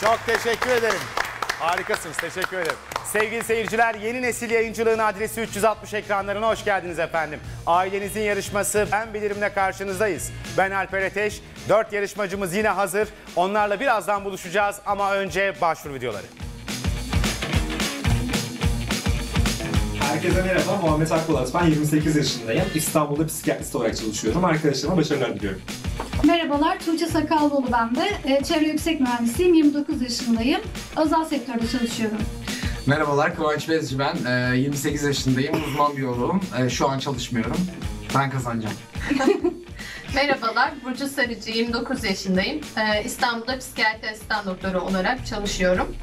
Çok teşekkür ederim. Harikasınız, teşekkür ederim. Sevgili seyirciler, yeni nesil yayıncılığın adresi 360 ekranlarına hoş geldiniz efendim. Ailenizin yarışması Ben Bilirim'le karşınızdayız. Ben Alper Ateş, 4 yarışmacımız yine hazır. Onlarla birazdan buluşacağız ama önce başvuru videoları. Herkese merhaba, Muhammed Akbulut. Ben 28 yaşındayım. İstanbul'da psikiyatrist olarak çalışıyorum. Arkadaşlarıma başarılar diliyorum. Merhabalar, Tuğçe Sakalbolu ben de. Çevre yüksek mühendisiyim, 29 yaşındayım. Özel sektörde çalışıyorum. Merhabalar, Kıvanç Bezci ben. 28 yaşındayım, uzman biyoloğum. Şu an çalışmıyorum. Ben kazanacağım. Merhabalar, Burcu Sarıcı, 29 yaşındayım. İstanbul'da psikiyatri asistan doktoru olarak çalışıyorum.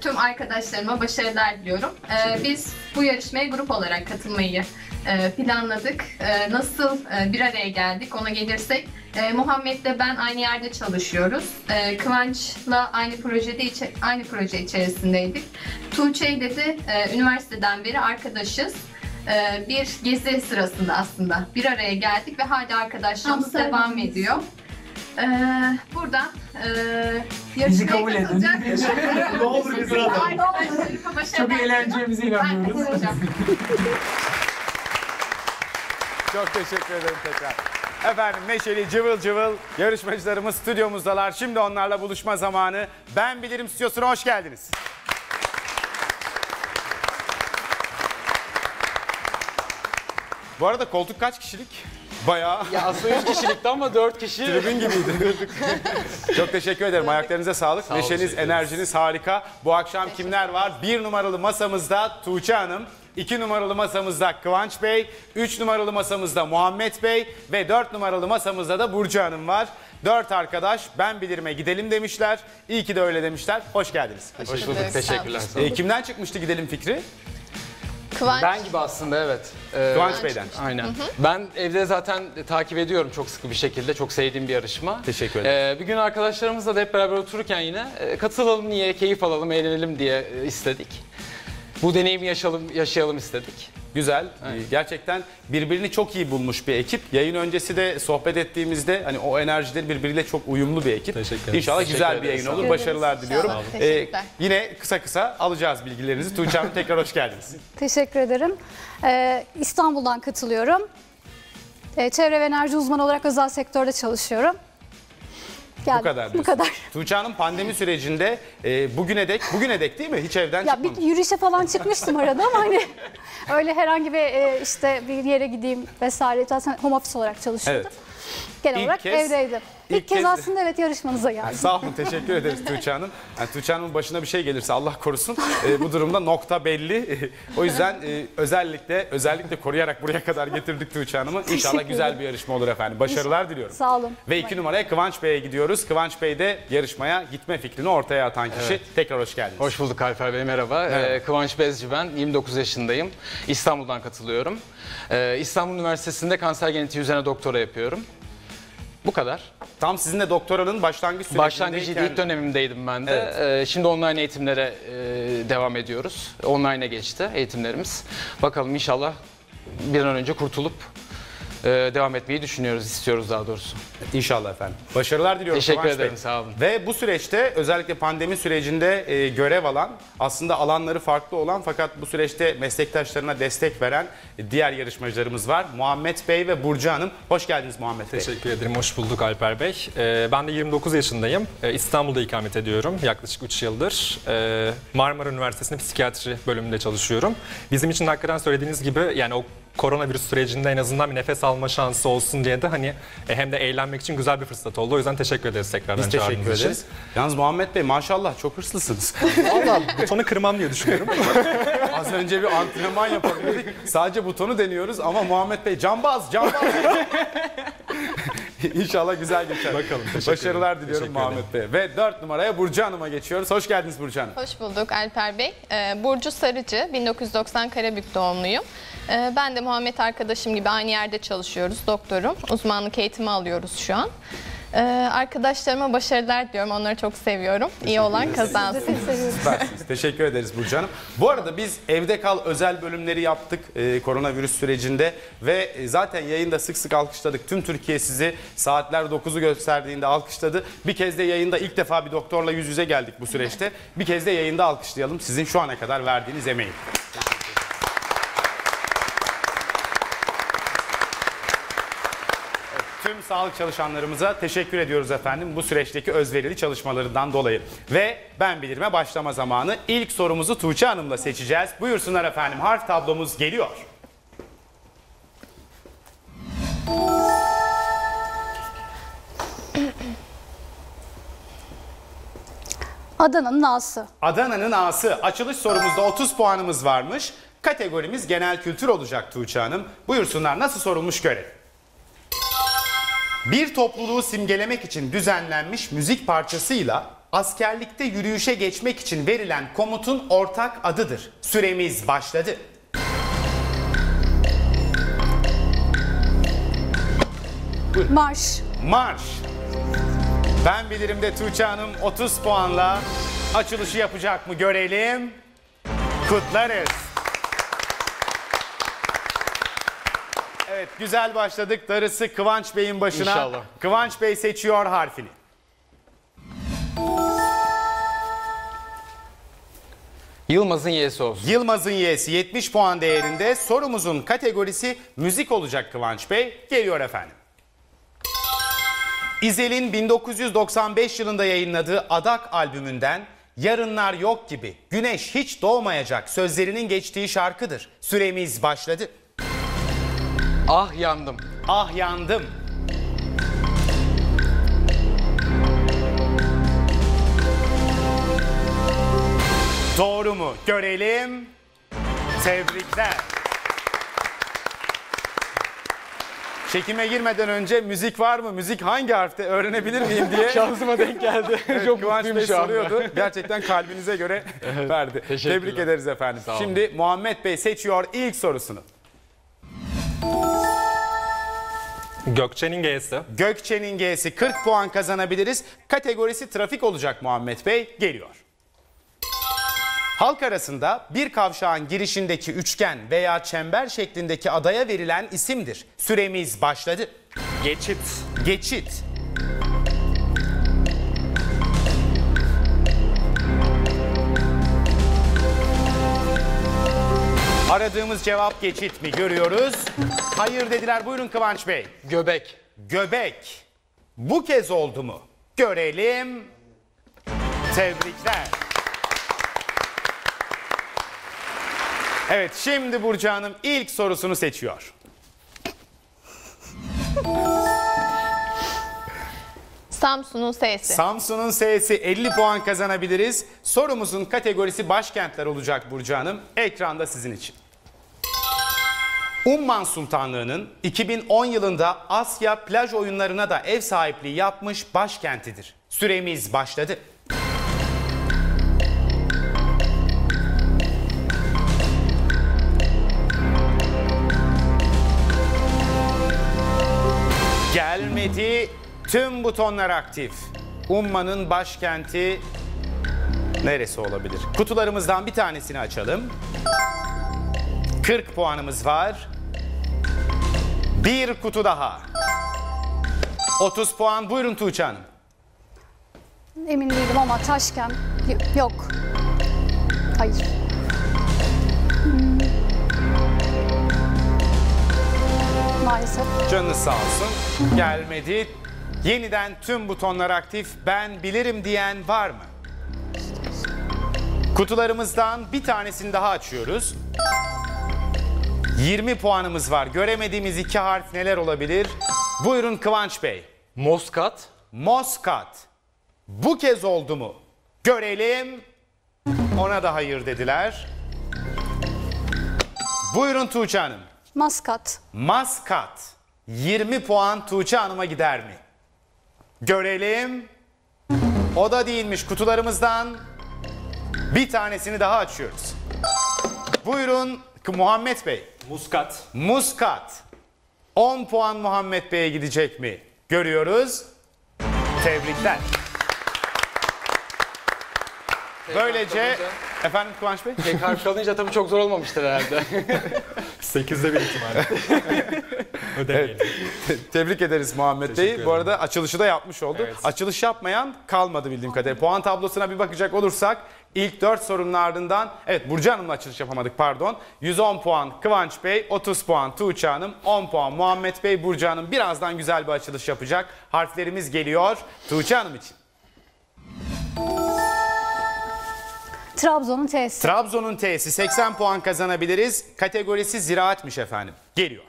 Tüm arkadaşlarıma başarılar diliyorum. Biz bu yarışmaya grup olarak katılmayı planladık. Nasıl bir araya geldik ona gelirsek. Muhammed'le ben aynı yerde çalışıyoruz. Kıvanç'la aynı proje içerisindeydik. Tuğçe'yle de üniversiteden beri arkadaşız. Bir gezi sırasında aslında bir araya geldik ve hala arkadaşlığımız devam ediyor. Burada bizi kabul edin. Ne olur bizi adayın. Çok eğleneceğimize inanıyoruz. Çok teşekkür ederim tekrar. Efendim neşeli, cıvıl cıvıl yarışmacılarımız stüdyomuzdalar. Şimdi onlarla buluşma zamanı. Ben Bilirim stüdyosuna hoş geldiniz. Bu arada koltuk kaç kişilik? Bayağı. Ya aslında 100 kişilikti ama 4 kişi. Tribün gibiydi. Çok teşekkür ederim. Ayaklarınıza sağlık. Sağ neşeniz, enerjiniz harika. Bu akşam kimler var? 1 numaralı masamızda Tuğçe Hanım, 2 numaralı masamızda Kıvanç Bey, 3 numaralı masamızda Muhammed Bey ve 4 numaralı masamızda da Burcu Hanım var. 4 arkadaş Ben Bilirim'e gidelim demişler. İyi ki de öyle demişler. Hoş geldiniz. Hoş bulduk. Teşekkürler. Kimden çıkmıştı gidelim fikri? Kıvanç. Ben gibi aslında evet. Kıvanç Bey'den. Aynen. Hı hı. Ben evde zaten takip ediyorum çok sıkı bir şekilde. Çok sevdiğim bir yarışma. Teşekkür ederim. Bir gün arkadaşlarımızla da hep beraber otururken yine katılalım niye, keyif alalım, eğlenelim diye istedik. Bu deneyimi yaşayalım istedik. Güzel. Aynen. Gerçekten birbirini çok iyi bulmuş bir ekip. Yayın öncesi de sohbet ettiğimizde hani o enerjileri birbiriyle çok uyumlu bir ekip. İnşallah güzel bir yayın olur. Başarılar diliyorum. Yine kısa kısa alacağız bilgilerinizi. Tuğçe Hanım tekrar hoş geldiniz. Teşekkür ederim. İstanbul'dan katılıyorum. Çevre ve enerji uzmanı olarak özel sektörde çalışıyorum. Geldim. Bu kadar. Bu kadar. Tuğçe Hanım pandemi sürecinde bugüne dek değil mi? Hiç evden çıkmamış. Ya bir yürüyüşe falan çıkmıştım arada ama hani öyle herhangi bir işte bir yere gideyim vesaire. Zaten home office olarak çalışıyordum. Evet. Genel olarak evdeydim. İlk kez aslında evet yarışmanıza geldim. Yani sağ olun, teşekkür ederiz Tuğçe Hanım. Yani Tuğçe Hanım'ın başına bir şey gelirse Allah korusun. Bu durumda nokta belli. O yüzden özellikle koruyarak buraya kadar getirdik Tuğçe Hanım'ı. İnşallah güzel bir yarışma olur efendim. Başarılar diliyorum. Sağ olun. Ve 2 numaraya Kıvanç Bey'e gidiyoruz. Kıvanç Bey de yarışmaya gitme fikrini ortaya atan kişi. Evet. Tekrar hoş geldiniz. Hoş bulduk Alper Bey, merhaba. Evet. Kıvanç Bezci ben, 29 yaşındayım. İstanbul'dan katılıyorum. İstanbul Üniversitesi'nde kanser genetiği üzerine doktora yapıyorum. Bu kadar. Tam sizin de doktoranın başlangıç sürecindeyken... Başlangıcı ilk dönemimdeydim ben de. Evet. Şimdi online eğitimlere devam ediyoruz. Online'a geçti eğitimlerimiz. Bakalım inşallah bir an önce kurtulup devam etmeyi düşünüyoruz, istiyoruz daha doğrusu. İnşallah efendim. Başarılar diliyorum. Teşekkür ederim, sağ olun. Ve bu süreçte özellikle pandemi sürecinde görev alan, aslında alanları farklı olan fakat bu süreçte meslektaşlarına destek veren diğer yarışmacılarımız var. Muhammed Bey ve Burcu Hanım. Hoş geldiniz Muhammed Bey. Teşekkür ederim, hoş bulduk Alper Bey. Ben de 29 yaşındayım. İstanbul'da ikamet ediyorum yaklaşık 3 yıldır. Marmara Üniversitesi'nde psikiyatri bölümünde çalışıyorum. Bizim için hakikaten söylediğiniz gibi yani o koronavirüs sürecinde en azından bir nefes alma şansı olsun diye de hani hem de eğlenmek için güzel bir fırsat oldu. O yüzden teşekkür ederiz tekrardan çağırdığınız için. Biz teşekkür ederiz. Yalnız Muhammed Bey maşallah çok hırslısınız. Valla butonu kırmam diye düşünüyorum. Az önce bir antrenman yapabiliyorduk. Sadece butonu deniyoruz ama Muhammed Bey cambaz. İnşallah güzel geçer. Bakalım. Başarılar diliyorum Muhammed Bey. Ve 4 numaraya Burcu Hanım'a geçiyoruz. Hoş geldiniz Burcu Hanım. Hoş bulduk Alper Bey. Burcu Sarıcı, 1990 Karabük doğumluyum. Ben de Muhammed arkadaşım gibi aynı yerde çalışıyoruz. Doktorum. Uzmanlık eğitimi alıyoruz şu an. Arkadaşlarıma başarılar diyorum. Onları çok seviyorum. İyi olan kazansın. Teşekkür ederiz Burcu Hanım. Bu arada biz Evde Kal özel bölümleri yaptık koronavirüs sürecinde ve zaten yayında sık sık alkışladık. Tüm Türkiye sizi saatler 9'u gösterdiğinde alkışladı. Bir kez de yayında ilk defa bir doktorla yüz yüze geldik bu süreçte. Bir kez de yayında alkışlayalım sizin şu ana kadar verdiğiniz emeği. Tüm sağlık çalışanlarımıza teşekkür ediyoruz efendim bu süreçteki özverili çalışmalarından dolayı. Ve Ben Bilirim'e başlama zamanı. İlk sorumuzu Tuğçe Hanım'la seçeceğiz. Buyursunlar efendim, harf tablomuz geliyor. Adana'nın A'sı. Adana'nın A'sı. Açılış sorumuzda 30 puanımız varmış. Kategorimiz genel kültür olacak Tuğçe Hanım. Buyursunlar, nasıl sorulmuş görelim. Bir topluluğu simgelemek için düzenlenmiş müzik parçasıyla askerlikte yürüyüşe geçmek için verilen komutun ortak adıdır. Süremiz başladı. Buyurun. Marş. Marş. Ben Bilirim'de Tuğçe Hanım 30 puanla açılışı yapacak mı görelim. Kutlarız. Evet, güzel başladık. Darısı Kıvanç Bey'in başına. İnşallah. Kıvanç Bey seçiyor harfini. Yılmaz'ın Y'si olsun. Yılmaz'ın Y'si 70 puan değerinde. Sorumuzun kategorisi müzik olacak Kıvanç Bey. Geliyor efendim. İzel'in 1995 yılında yayınladığı Adak albümünden Yarınlar Yok Gibi Güneş Hiç Doğmayacak sözlerinin geçtiği şarkıdır. Süremiz başladı. Ah yandım. Ah yandım. Doğru mu? Görelim. Tebrikler. Çekime girmeden önce müzik var mı, müzik hangi harfte öğrenebilir miyim diye şansıma denk geldi. Evet, çok Kıvanç Bey soruyordu. Gerçekten kalbinize göre evet, verdi. Tebrik ederiz efendim. Şimdi Muhammed Bey seçiyor ilk sorusunu. Gökçe'nin G'si. Gökçe'nin G'si 40 puan kazanabiliriz. Kategorisi trafik olacak Muhammed Bey. Geliyor. Halk arasında bir kavşağın girişindeki üçgen veya çember şeklindeki adaya verilen isimdir. Süremiz başladı. Geçit. Geçit. Aradığımız cevap geçit mi görüyoruz? Hayır dediler. Buyurun Kıvanç Bey. Göbek. Göbek. Bu kez oldu mu? Görelim. Tebrikler. Evet, şimdi Burcu Hanım ilk sorusunu seçiyor. Samsun'un S'si. Samsun'un S'si 50 puan kazanabiliriz. Sorumuzun kategorisi başkentler olacak Burcu Hanım. Ekranda sizin için. Umman Sultanlığı'nın 2010 yılında Asya plaj oyunlarına da ev sahipliği yapmış başkentidir. Süremiz başladı. Gelmedi. Tüm butonlar aktif. Umman'ın başkenti neresi olabilir? Kutularımızdan bir tanesini açalım. 40 puanımız var. Bir kutu daha. 30 puan. Buyurun Tuğçe Hanım. Emin değilim ama Taşkent yok. Hayır. Maalesef. Canınız sağ olsun. Gelmedi. Yeniden tüm butonlar aktif. Ben bilirim diyen var mı? Kutularımızdan bir tanesini daha açıyoruz. 20 puanımız var. Göremediğimiz iki harf neler olabilir? Buyurun Kıvanç Bey. Moskat. Moskat. Bu kez oldu mu? Görelim. Ona da hayır dediler. Buyurun Tuğçe Hanım. Maskat. Maskat. 20 puan Tuğçe Hanım'a gider mi? Görelim. O da değilmiş. Kutularımızdan bir tanesini daha açıyoruz. Buyurun Muhammed Bey. Muskat. Muskat. 10 puan Muhammed Bey'e gidecek mi? Görüyoruz. Tebrikler. Böylece... Efendim Kıvanç Bey? Karşılanınca tabii çok zor olmamıştır herhalde. 8'de bir ihtimalle. Evet. Tebrik ederiz Muhammed Bey'i. Bu arada açılışı da yapmış oldu. Evet. Açılış yapmayan kalmadı bildiğim kadarıyla. Puan tablosuna bir bakacak olursak ilk 4 sorunun ardından... Evet, Burcu Hanım'la açılış yapamadık, pardon. 110 puan Kıvanç Bey, 30 puan Tuğçe Hanım, 10 puan Muhammed Bey. Burcu Hanım birazdan güzel bir açılış yapacak. Harflerimiz geliyor Tuğçe Hanım için. Trabzon'un T'si. Trabzon'un T'si. 80 puan kazanabiliriz. Kategorisi ziraatmış efendim. Geliyor.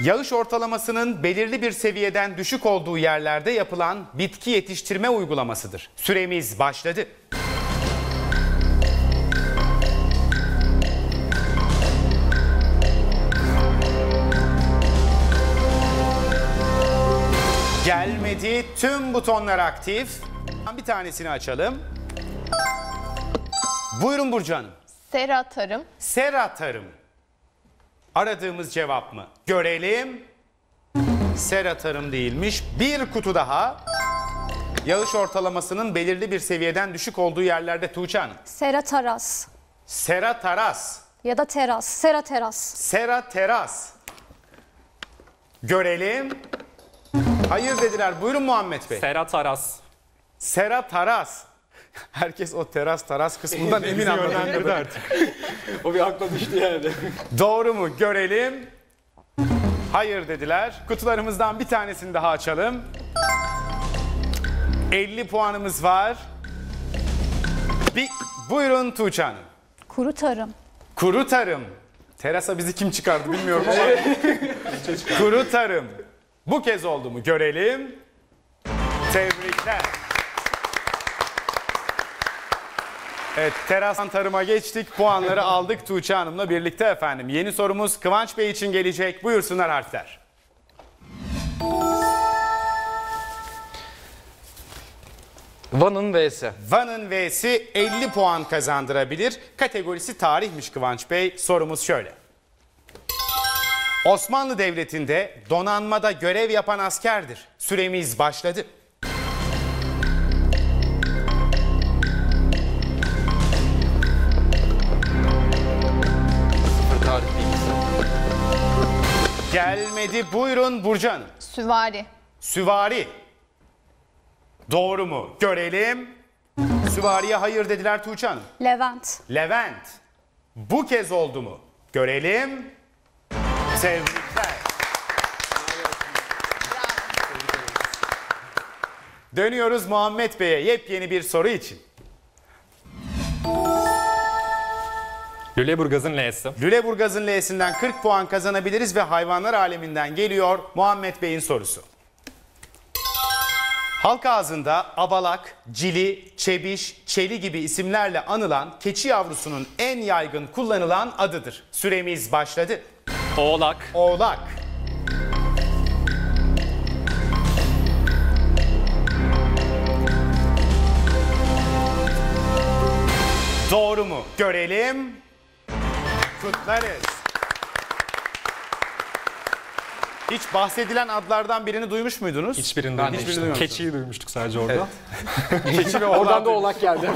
Yağış ortalamasının belirli bir seviyeden düşük olduğu yerlerde yapılan bitki yetiştirme uygulamasıdır. Süremiz başladı. Gelmedi. Tüm butonlar aktif. Bir tanesini açalım. Buyurun Burcu Hanım. Sera Tarım. Sera Tarım. Aradığımız cevap mı? Görelim. Sera Tarım değilmiş. Bir kutu daha. Yağış ortalamasının belirli bir seviyeden düşük olduğu yerlerde Tuğçe Hanım. Sera Taras. Sera Taras. Ya da Teras. Sera Teras. Sera Teras. Görelim. Hayır dediler. Buyurun Muhammed Bey. Sera Taras. Sera Taras. Herkes o teras kısmından emin anlamlandırdı artık. O bir akla düştü yani. Doğru mu? Görelim. Hayır dediler. Kutularımızdan bir tanesini daha açalım. 50 puanımız var. Buyurun Tuğçe Hanım. Kuru tarım. Kuru tarım. Terasa bizi kim çıkardı bilmiyorum ama. Kuru tarım. Bu kez oldu mu? Görelim. Tebrikler. Evet, terastan tarıma geçtik. Puanları aldık Tuğçe Hanım'la birlikte efendim. Yeni sorumuz Kıvanç Bey için gelecek. Buyursunlar harfler. Van'ın V'si. Van'ın V'si 50 puan kazandırabilir. Kategorisi tarihmiş Kıvanç Bey. Sorumuz şöyle. Osmanlı Devleti'nde donanmada görev yapan askerdir. Süremiz başladı. Gelmedi. Buyurun Burcu Hanım. Süvari. Süvari. Doğru mu? Görelim. Süvariye hayır dediler Tuğçe Hanım. Levent. Levent. Bu kez oldu mu? Görelim. Tebrikler. Dönüyoruz Muhammed Bey'e yepyeni bir soru için. Lüleburgaz'ın L'si. Lüleburgaz'ın L'sinden 40 puan kazanabiliriz ve hayvanlar aleminden geliyor Muhammed Bey'in sorusu. Halk ağzında abalak, cili, çebiş, çeli gibi isimlerle anılan keçi yavrusunun en yaygın kullanılan adıdır. Süremiz başladı. Oğlak. Oğlak. Doğru mu? Görelim. Kutlarız. Hiç bahsedilen adlardan birini duymuş muydunuz? Hiçbirinden duymuştum. Keçiyi duymuştuk sadece orada. Evet. Keçi ve oradan da oğlak geldi.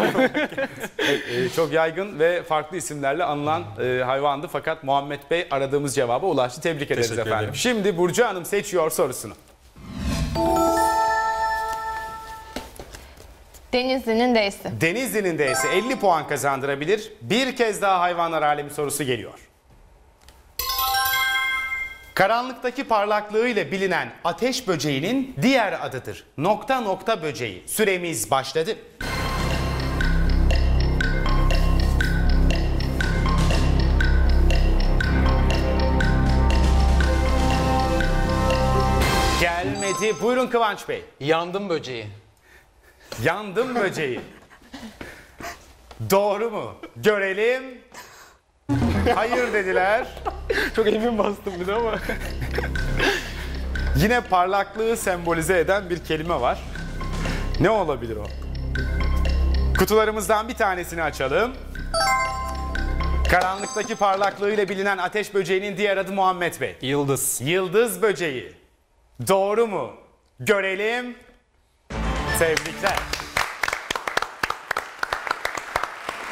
Çok yaygın ve farklı isimlerle anılan hayvandı. Fakat Muhammed Bey aradığımız cevaba ulaştı. Tebrik ederiz efendim. Şimdi Burcu Hanım seçiyor sorusunu. Denizli'nin D'si. Denizli'nin D'si 50 puan kazandırabilir. Bir kez daha hayvanlar alemi sorusu geliyor. Karanlıktaki parlaklığıyla bilinen ateş böceğinin diğer adıdır. Nokta nokta böceği. Süremiz başladı. Gelmedi. Buyurun Kıvanç Bey. Yandım böceği. Yandım böceği. Doğru mu? Görelim. Hayır dediler. Çok emin bastım bir de ama. Yine parlaklığı sembolize eden bir kelime var. Ne olabilir o? Kutularımızdan bir tanesini açalım. Karanlıktaki parlaklığıyla bilinen ateş böceğinin diğer adı Muhammed Bey. Yıldız. Yıldız böceği. Doğru mu? görelim. Tebrikler.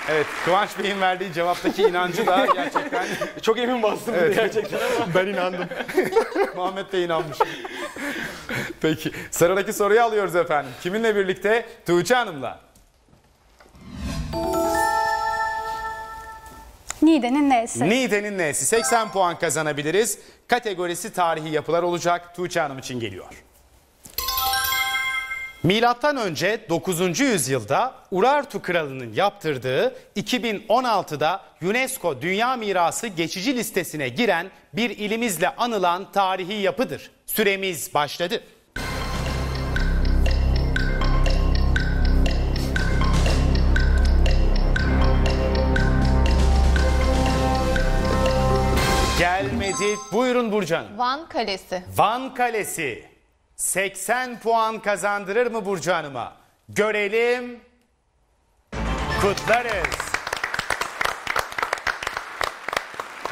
Evet, Kıvanç Bey'in verdiği cevaptaki inancı da gerçekten... Çok emin bastım evet, gerçekten ama... Ben inandım. Muhammed de inanmış. Peki, sıradaki soruyu alıyoruz efendim. Kiminle birlikte? Tuğçe Hanım'la. Niğde'nin N'si. Niğde'nin N'si. 80 puan kazanabiliriz. Kategorisi tarihi yapılar olacak. Tuğçe Hanım için geliyor. Milattan önce 9. yüzyılda Urartu Kralı'nın yaptırdığı 2016'da UNESCO Dünya Mirası geçici listesine giren bir ilimizle anılan tarihi yapıdır. Süremiz başladı. Gelmedi. Buyurun Burcu Hanım. Van Kalesi. Van Kalesi. 80 puan kazandırır mı Burcu Hanım'a? Görelim. Kutlarız.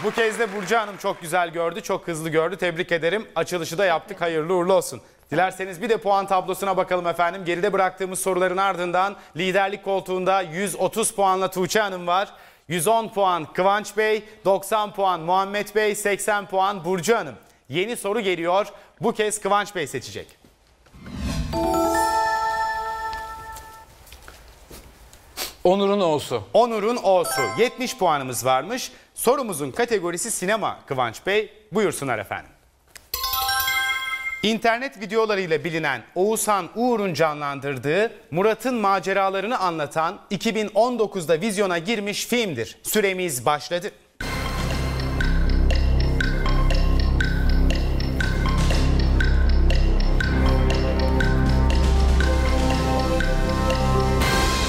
Bu kez de Burcu Hanım çok güzel gördü, çok hızlı gördü. Tebrik ederim. Açılışı da yaptık. Hayırlı uğurlu olsun. Dilerseniz bir de puan tablosuna bakalım efendim. Geride bıraktığımız soruların ardından liderlik koltuğunda 130 puanla Tuğçe Hanım var. 110 puan Kıvanç Bey, 90 puan Muhammed Bey, 80 puan Burcu Hanım. Yeni soru geliyor. Bu kez Kıvanç Bey seçecek. Onur'un O'su. Onur'un O'su. 70 puanımız varmış. Sorumuzun kategorisi sinema Kıvanç Bey. Buyursunlar efendim. İnternet videolarıyla bilinen Oğuzhan Uğur'un canlandırdığı Murat'ın maceralarını anlatan 2019'da vizyona girmiş filmdir. Süremiz başladı.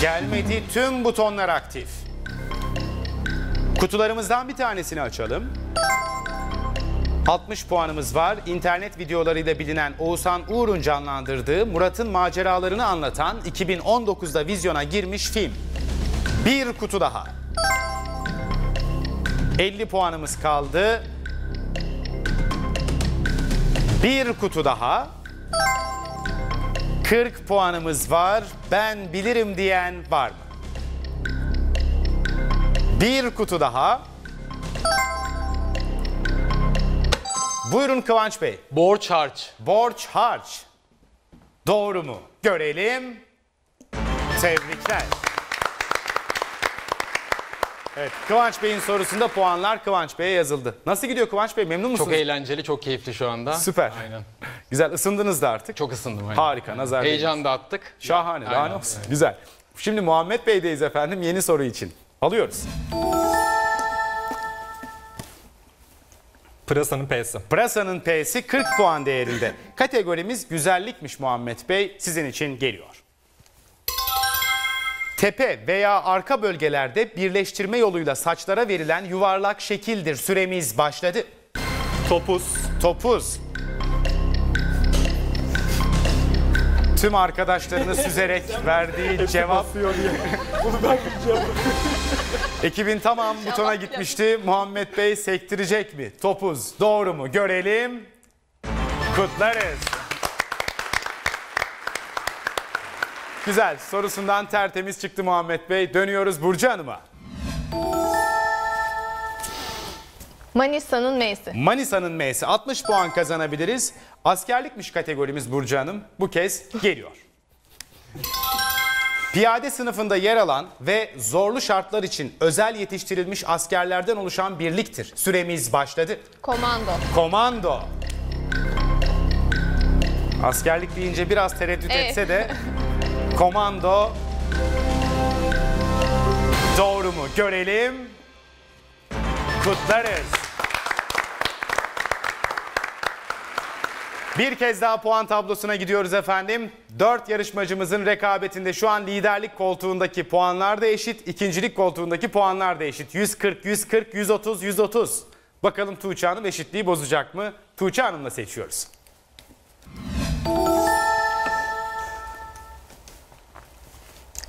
Gelmedi. Tüm butonlar aktif. Kutularımızdan bir tanesini açalım. 60 puanımız var. İnternet videolarıyla bilinen Oğuzhan Uğur'un canlandırdığı Murat'ın maceralarını anlatan 2019'da vizyona girmiş film. Bir kutu daha. 50 puanımız kaldı. Bir kutu daha. 40 puanımız var. Ben bilirim diyen var mı? Bir kutu daha. Buyurun Kıvanç Bey. Borç harç. Borç harç. Doğru mu? Görelim. Tebrikler. Evet, Kıvanç Bey'in sorusunda puanlar Kıvanç Bey'e yazıldı. Nasıl gidiyor Kıvanç Bey? Memnun musunuz? Çok eğlenceli, çok keyifli şu anda. Süper. Aynen. Güzel, ısındınız da artık. Çok ısındım. Aynen. Harika, nazar değdiniz. Heyecan da attık. Şahane, aynen, daha ne olsun. Aynen. Güzel. Şimdi Muhammed Bey'deyiz efendim, yeni soru için. Alıyoruz. Pırasanın P'si. Pırasanın P'si 40 puan değerinde. Kategorimiz güzellikmiş Muhammed Bey. Sizin için geliyor. Tepe veya arka bölgelerde birleştirme yoluyla saçlara verilen yuvarlak şekildir. Süremiz başladı. Topuz. Topuz. Tüm arkadaşlarını süzerek verdiği cevap. 2000 tamam butona gitmişti. Muhammed Bey sektirecek mi? Topuz. Doğru mu? Görelim. Kutlarız. Güzel. Sorusundan tertemiz çıktı Muhammed Bey. Dönüyoruz Burcu Hanım'a. Manisa'nın M'si. Manisa'nın M'si. 60 puan kazanabiliriz. Askerlikmiş kategorimiz Burcu Hanım. Bu kez geliyor. Piyade sınıfında yer alan ve zorlu şartlar için özel yetiştirilmiş askerlerden oluşan birliktir. Süremiz başladı. Komando. Komando. Askerlik deyince biraz tereddüt etse de... Komando. Doğru mu? Görelim. Kutlarız. Bir kez daha puan tablosuna gidiyoruz efendim. 4 yarışmacımızın rekabetinde şu an liderlik koltuğundaki puanlar da eşit, ikincilik koltuğundaki puanlar da eşit. 140, 140, 130, 130. Bakalım Tuğçe Hanım eşitliği bozacak mı? Tuğçe Hanım'la seçiyoruz.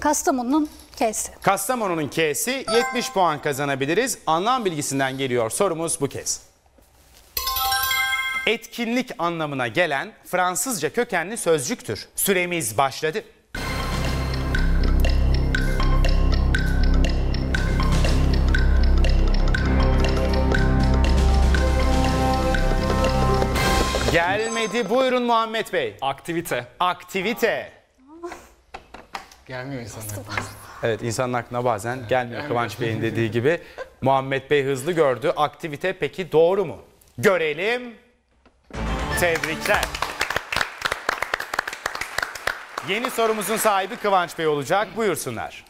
Kastamonu'nun K'si. Kastamonu'nun K'si 70 puan kazanabiliriz. Anlam bilgisinden geliyor sorumuz bu kez. etkinlik anlamına gelen Fransızca kökenli sözcüktür. Süremiz başladı. Gelmedi. Buyurun Muhammed Bey. Aktivite. Aktivite. Gelmiyor insanın aklına. Evet, insanın aklına bazen gelmiyor. Kıvanç Bey'in dediği gibi. Muhammed Bey hızlı gördü. Aktivite peki doğru mu? Görelim. Tebrikler. Yeni sorumuzun sahibi Kıvanç Bey olacak. Buyursunlar.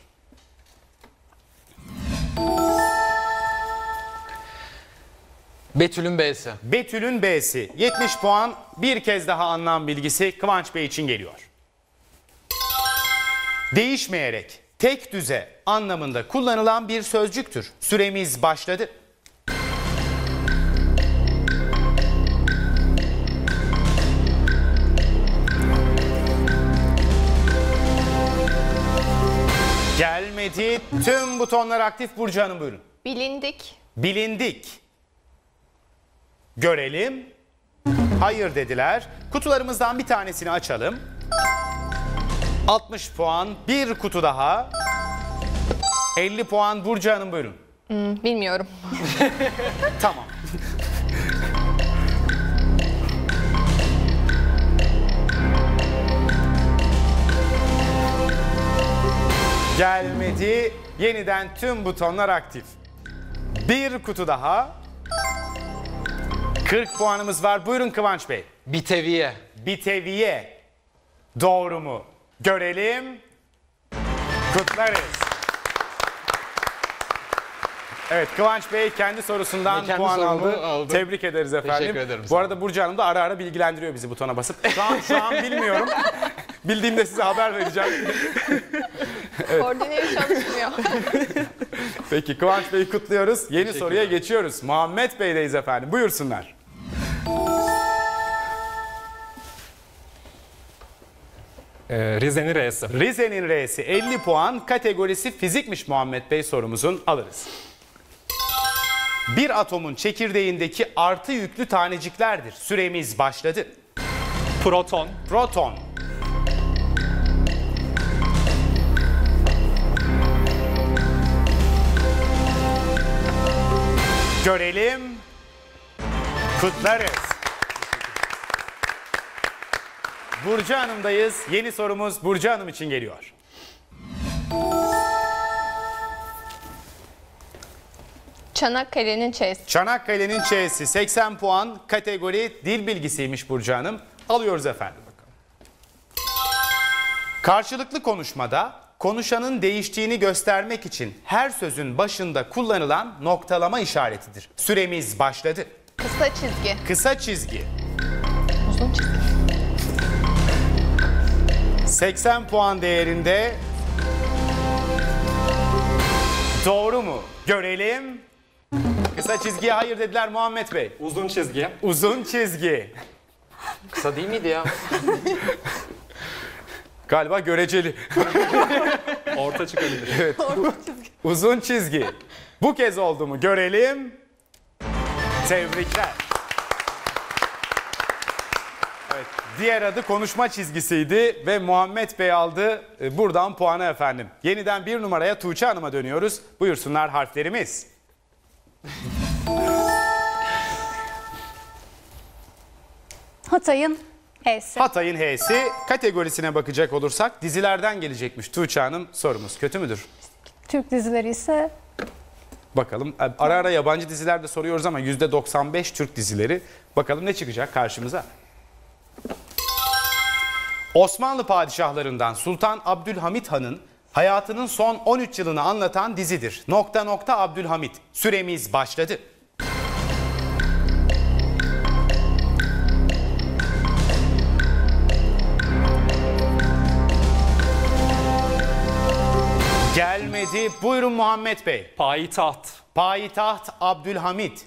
Betül'ün B'si. Betül'ün B'si. 70 puan. Bir kez daha anlam bilgisi Kıvanç Bey için geliyor. Değişmeyerek, tek düze anlamında kullanılan bir sözcüktür. Süremiz başladı. Gelmedi. Tüm butonlar aktif. Burcu Hanım buyurun. Bilindik. Bilindik. Görelim. Hayır dediler. Kutularımızdan bir tanesini açalım. 60 puan. Bir kutu daha. 50 puan. Burcu Hanım buyurun. Bilmiyorum. Tamam. Gelmedi. Yeniden tüm butonlar aktif. Bir kutu daha. 40 puanımız var. Buyurun Kıvanç Bey. Biteviye. Biteviye. Doğru mu? Görelim. Kutlarız. Evet, Kıvanç Bey kendi sorusundan puan aldı. Tebrik ederiz efendim. Teşekkür ederim. Bu arada Burcu Hanım da ara ara bilgilendiriyor bizi butona basıp. Şu an bilmiyorum. Bildiğimde size haber vereceğim. Evet. Koordineli çalışmıyor. Peki Kıvanç Bey'i kutluyoruz. Yeni soruya geçiyoruz. Muhammed Bey'deyiz efendim. Buyursunlar. Rize'nin R'si. Rize'nin R'si. 50 puan. Kategorisi fizikmiş Muhammed Bey sorumuzun, alırız. Bir atomun çekirdeğindeki artı yüklü taneciklerdir. Süremiz başladı. Proton. Proton. Görelim. Kutlarız. Burcu Hanım'dayız. Yeni sorumuz Burcu Hanım için geliyor. Çanakkale'nin Ç'si. Çanakkale'nin Ç'si. 80 puan. Kategori dil bilgisiymiş Burcu Hanım. Alıyoruz efendim. Bakalım. Karşılıklı konuşmada konuşanın değiştiğini göstermek için her sözün başında kullanılan noktalama işaretidir. Süremiz başladı. Kısa çizgi. Kısa çizgi. Uzun çizgi. 80 puan değerinde. Doğru mu? Görelim. Kısa çizgiye hayır dediler Muhammed Bey. Uzun çizgi. Uzun çizgi. Kısa değil miydi ya? Galiba göreceli. Orta çıkabilir. Evet. Orta çizgi. Uzun çizgi. Bu kez oldu mu? Görelim. Tebrikler. Evet, diğer adı konuşma çizgisiydi ve Muhammed Bey aldı buradan puanı efendim. Yeniden bir numaraya Tuğçe Hanım'a dönüyoruz. Buyursunlar harflerimiz. Hatay'ın H'si. Hatay'ın H'si. Kategorisine bakacak olursak dizilerden gelecekmiş Tuğçe Hanım. Sorumuz kötü müdür? Türk dizileri ise... Bakalım. Ara ara yabancı diziler de soruyoruz ama %95 Türk dizileri. Bakalım ne çıkacak karşımıza? Osmanlı padişahlarından Sultan Abdülhamid Han'ın hayatının son 13 yılını anlatan dizidir. ... Abdülhamid. Süremiz başladı. Gelmedi. Buyurun Muhammed Bey. Payitaht. Payitaht Abdülhamid.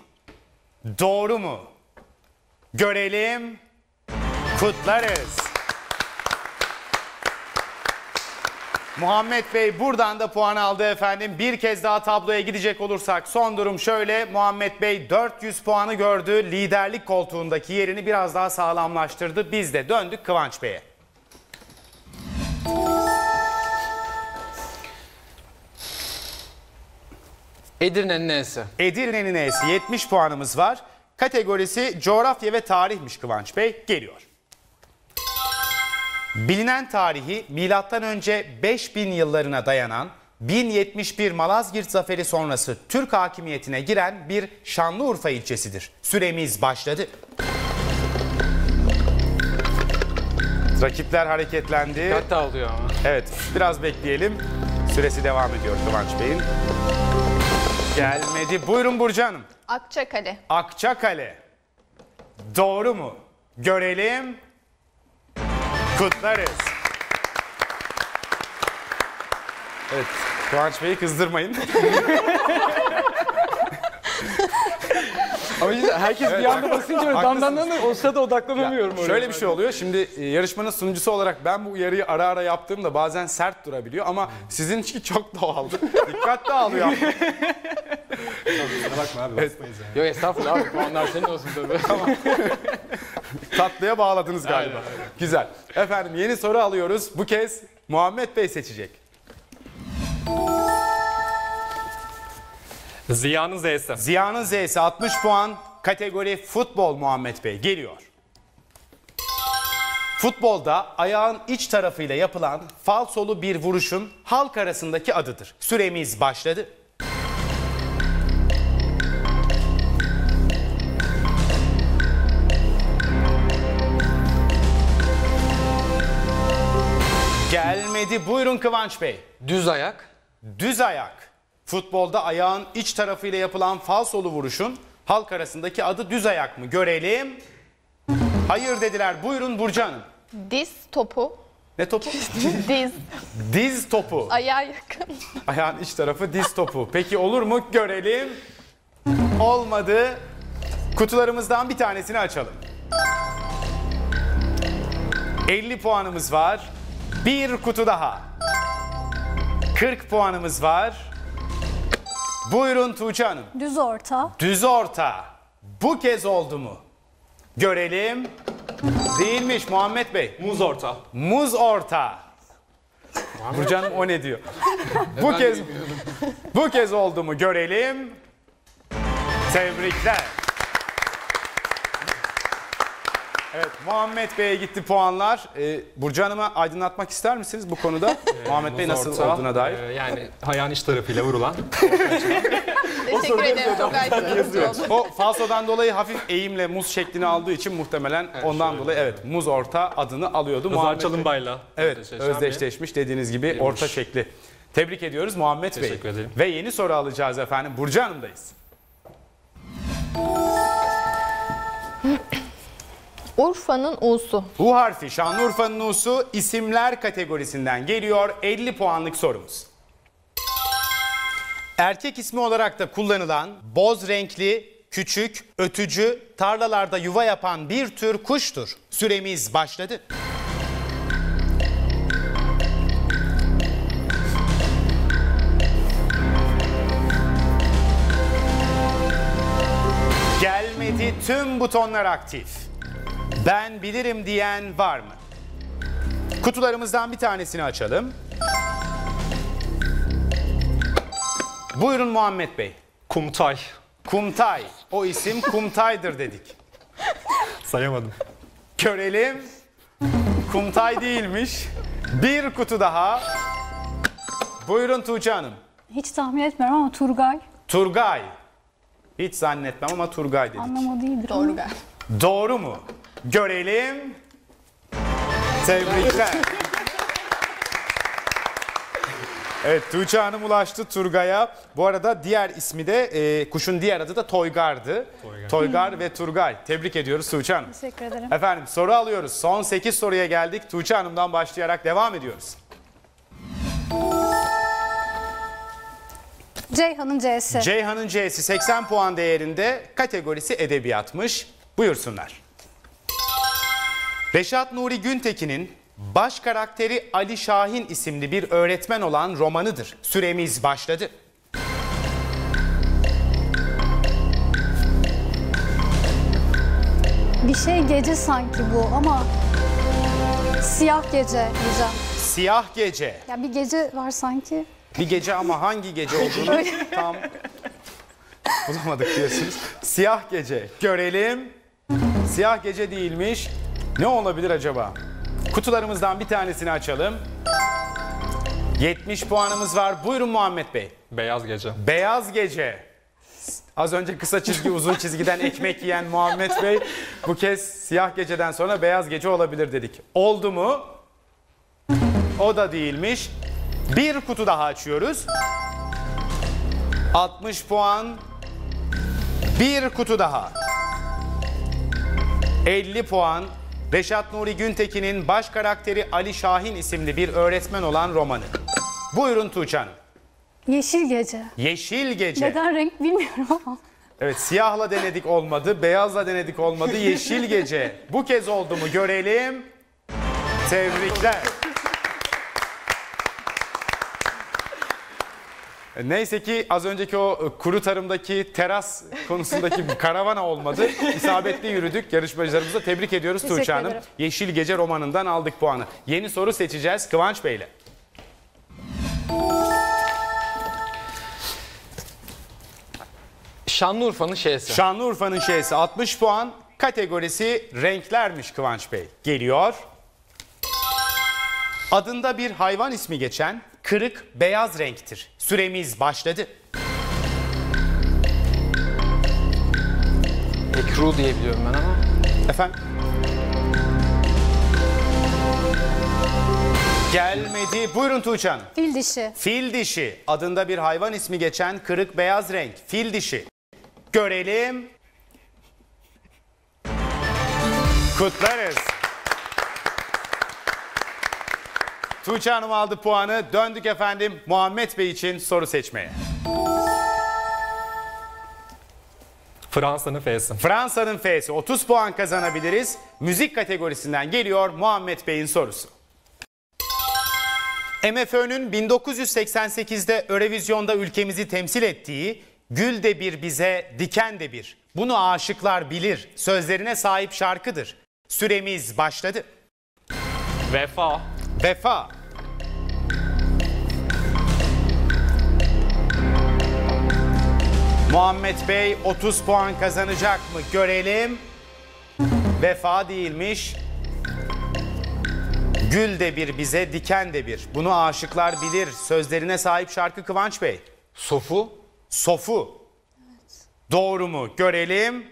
Doğru mu? Görelim. Kutlarız. Muhammed Bey buradan da puan aldı efendim. Bir kez daha tabloya gidecek olursak son durum şöyle. Muhammed Bey 400 puanı gördü. Liderlik koltuğundaki yerini biraz daha sağlamlaştırdı. Biz de döndük Kıvanç Bey'e. Edirne'nin E'si. Edirne'nin E'si 70 puanımız var. Kategorisi coğrafya ve tarihmiş Kıvanç Bey. Geliyor. Bilinen tarihi M.Ö. 5000 yıllarına dayanan 1071 Malazgirt Zaferi sonrası Türk hakimiyetine giren bir Şanlıurfa ilçesidir. Süremiz başladı. Rakipler hareketlendi. Hatta oluyor ama. Evet, biraz bekleyelim. Süresi devam ediyor Kıvanç Bey'in. Gelmedi. Buyurun Burcu Hanım. Akçakale. Akçakale. Doğru mu? Görelim. Kutlarız. Evet, Kıvanç Bey'i kızdırmayın. Ama herkes evet, bir anda basınca böyle dandanlanır. Olsa da odaklanamıyorum oraya. Şöyle bir şey oluyor. Şimdi yarışmanın sunucusu olarak ben bu uyarıyı ara ara yaptığımda bazen sert durabiliyor. Ama sizinki çok doğaldı. Dikkat dağılıyor. Bakma abi, basmayız yani. Yok estağfurullah abi. Onlar senin olsun tabii. Tamam. Tatlıya bağladınız galiba. Aynen, aynen. Güzel. Efendim yeni soru alıyoruz. Bu kez Muhammed Bey seçecek. Ziya'nın Z'si. Ziya'nın Z'si 60 puan. Kategori futbol Muhammed Bey. Geliyor. Futbolda ayağın iç tarafıyla yapılan falsolu bir vuruşun halk arasındaki adıdır. Süremiz başladı. Gelmedi. Buyurun Kıvanç Bey. Düz ayak. Düz ayak. Futbolda ayağın iç tarafıyla yapılan falsolu vuruşun halk arasındaki adı düz ayak mı? Görelim. Hayır dediler. Buyurun Burcu Hanım. Diz topu. Ne topu? Diz. Diz topu. Ayağa yakın. Ayağın iç tarafı diz topu. Peki olur mu? Görelim. Olmadı. Kutularımızdan bir tanesini açalım. 50 puanımız var. Bir kutu daha. 40 puanımız var. Buyurun Tuğçe Hanım. Düz orta. Düz orta. Bu kez oldu mu? Görelim. Değilmiş Muhammed Bey. Muz orta. Muz orta. Burcu Hanım o ne diyor? Bu kez oldu mu? Görelim. Tebrikler. Evet, Muhammed Bey'e gitti puanlar. Burcu Hanım'a aydınlatmak ister misiniz bu konuda? Muhammed Bey nasıl orta, olduğuna dair. Yani ayağın iç tarafıyla vurulan. Teşekkür ederim. Çok aydınlatıcı. O falsodan dolayı hafif eğimle muz şeklini aldığı için muhtemelen evet, ondan dolayı evet muz orta adını alıyordu. Rıza Çalınbay'la. Evet, özdeşleşmiş dediğiniz gibi girmiş. Orta şekli. Tebrik ediyoruz Muhammed Bey. Teşekkür ederim. Ve yeni soru alacağız efendim. Burcu Hanım'dayız. Urfa'nın U'su. U harfi. Şanlıurfa'nın U'su isimler kategorisinden geliyor. 50 puanlık sorumuz. Erkek ismi olarak da kullanılan boz renkli, küçük, ötücü, tarlalarda yuva yapan bir tür kuştur. Süremiz başladı. Gelmedi. Tüm butonlar aktif. Ben bilirim diyen var mı? Kutularımızdan bir tanesini açalım. Buyurun Muhammed Bey. Kumtay. Kumtay. O isim Kumtay'dır dedik. Sayamadım. Görelim. Kumtay değilmiş. Bir kutu daha. Buyurun Tuğçe Hanım. Hiç tahmin etmiyorum ama Turgay. Turgay. Hiç zannetmem ama Turgay dedik. Anlamı değildir. Doğru. Doğru mu? Görelim. Tebrikler. Evet, Tuğçe Hanım ulaştı Turgay'a. Bu arada diğer ismi de kuşun diğer adı da Toygar'dı. Toygar ve Turgay. Tebrik ediyoruz Tuğçe Hanım. Teşekkür ederim. Efendim soru alıyoruz. Son 8 soruya geldik. Tuğçe Hanım'dan başlayarak devam ediyoruz. Ceyhan'ın C'si. Ceyhan'ın C'si 80 puan değerinde. Kategorisi edebiyatmış. Buyursunlar. Reşat Nuri Güntekin'in baş karakteri Ali Şahin isimli bir öğretmen olan romanıdır. Süremiz başladı. Bir şey gece sanki bu ama siyah gece diyeceğim. Siyah gece. Ya bir gece var sanki. Bir gece ama hangi gece olduğunu tam bulamadık diyorsunuz. Siyah gece. Görelim. Siyah gece değilmiş. Ne olabilir acaba? Kutularımızdan bir tanesini açalım. 70 puanımız var. Buyurun Muhammed Bey. Beyaz gece. Beyaz gece. Az önce kısa çizgi uzun çizgiden ekmek yiyen Muhammed Bey bu kez siyah geceden sonra beyaz gece olabilir dedik. Oldu mu? O da değilmiş. Bir kutu daha açıyoruz. 60 puan. Bir kutu daha. 50 puan. Reşat Nuri Güntekin'in baş karakteri Ali Şahin isimli bir öğretmen olan romanı. Buyurun Tuğçe Hanım. Yeşil gece. Yeşil gece. Neden renk bilmiyorum ama. Evet, siyahla denedik olmadı, beyazla denedik olmadı, yeşil gece. Bu kez oldu mu görelim. Tebrikler. Neyse ki az önceki o kuru tarımdaki teras konusundaki karavana olmadı. İsabetli yürüdük. Yarışmacılarımızı da tebrik ediyoruz Tuğçe Hanım. Yeşil Gece romanından aldık puanı. Yeni soru seçeceğiz Kıvanç Bey'le. Şanlıurfa'nın şeysi. Şanlıurfa'nın şeysi 60 puan. Kategorisi renklermiş Kıvanç Bey. Geliyor. Adında bir hayvan ismi geçen kırık beyaz renktir. Süremiz başladı. Ekru diye biliyorum ben ama. Efendim? Gelmedi. Buyurun Tuğçe Hanım. Fil dişi. Fil dişi. Adında bir hayvan ismi geçen kırık beyaz renk. Fil dişi. Görelim. Kutlarız. Tuğçe Hanım aldı puanı. Döndük efendim Muhammed Bey için soru seçmeye. Fransa'nın F'si. Fransa'nın F'si. 30 puan kazanabiliriz. Müzik kategorisinden geliyor Muhammed Bey'in sorusu. MFÖ'nün 1988'de Eurovision'da ülkemizi temsil ettiği "Gül de bir bize, diken de bir, bunu aşıklar bilir" sözlerine sahip şarkıdır. Süremiz başladı. Vefa. Vefa. Muhammed Bey 30 puan kazanacak mı? Görelim. Vefa değilmiş. Gül de bir bize, diken de bir. Bunu aşıklar bilir. Sözlerine sahip şarkı Kıvanç Bey. Sofu. Sofu. Evet. Doğru mu? Görelim.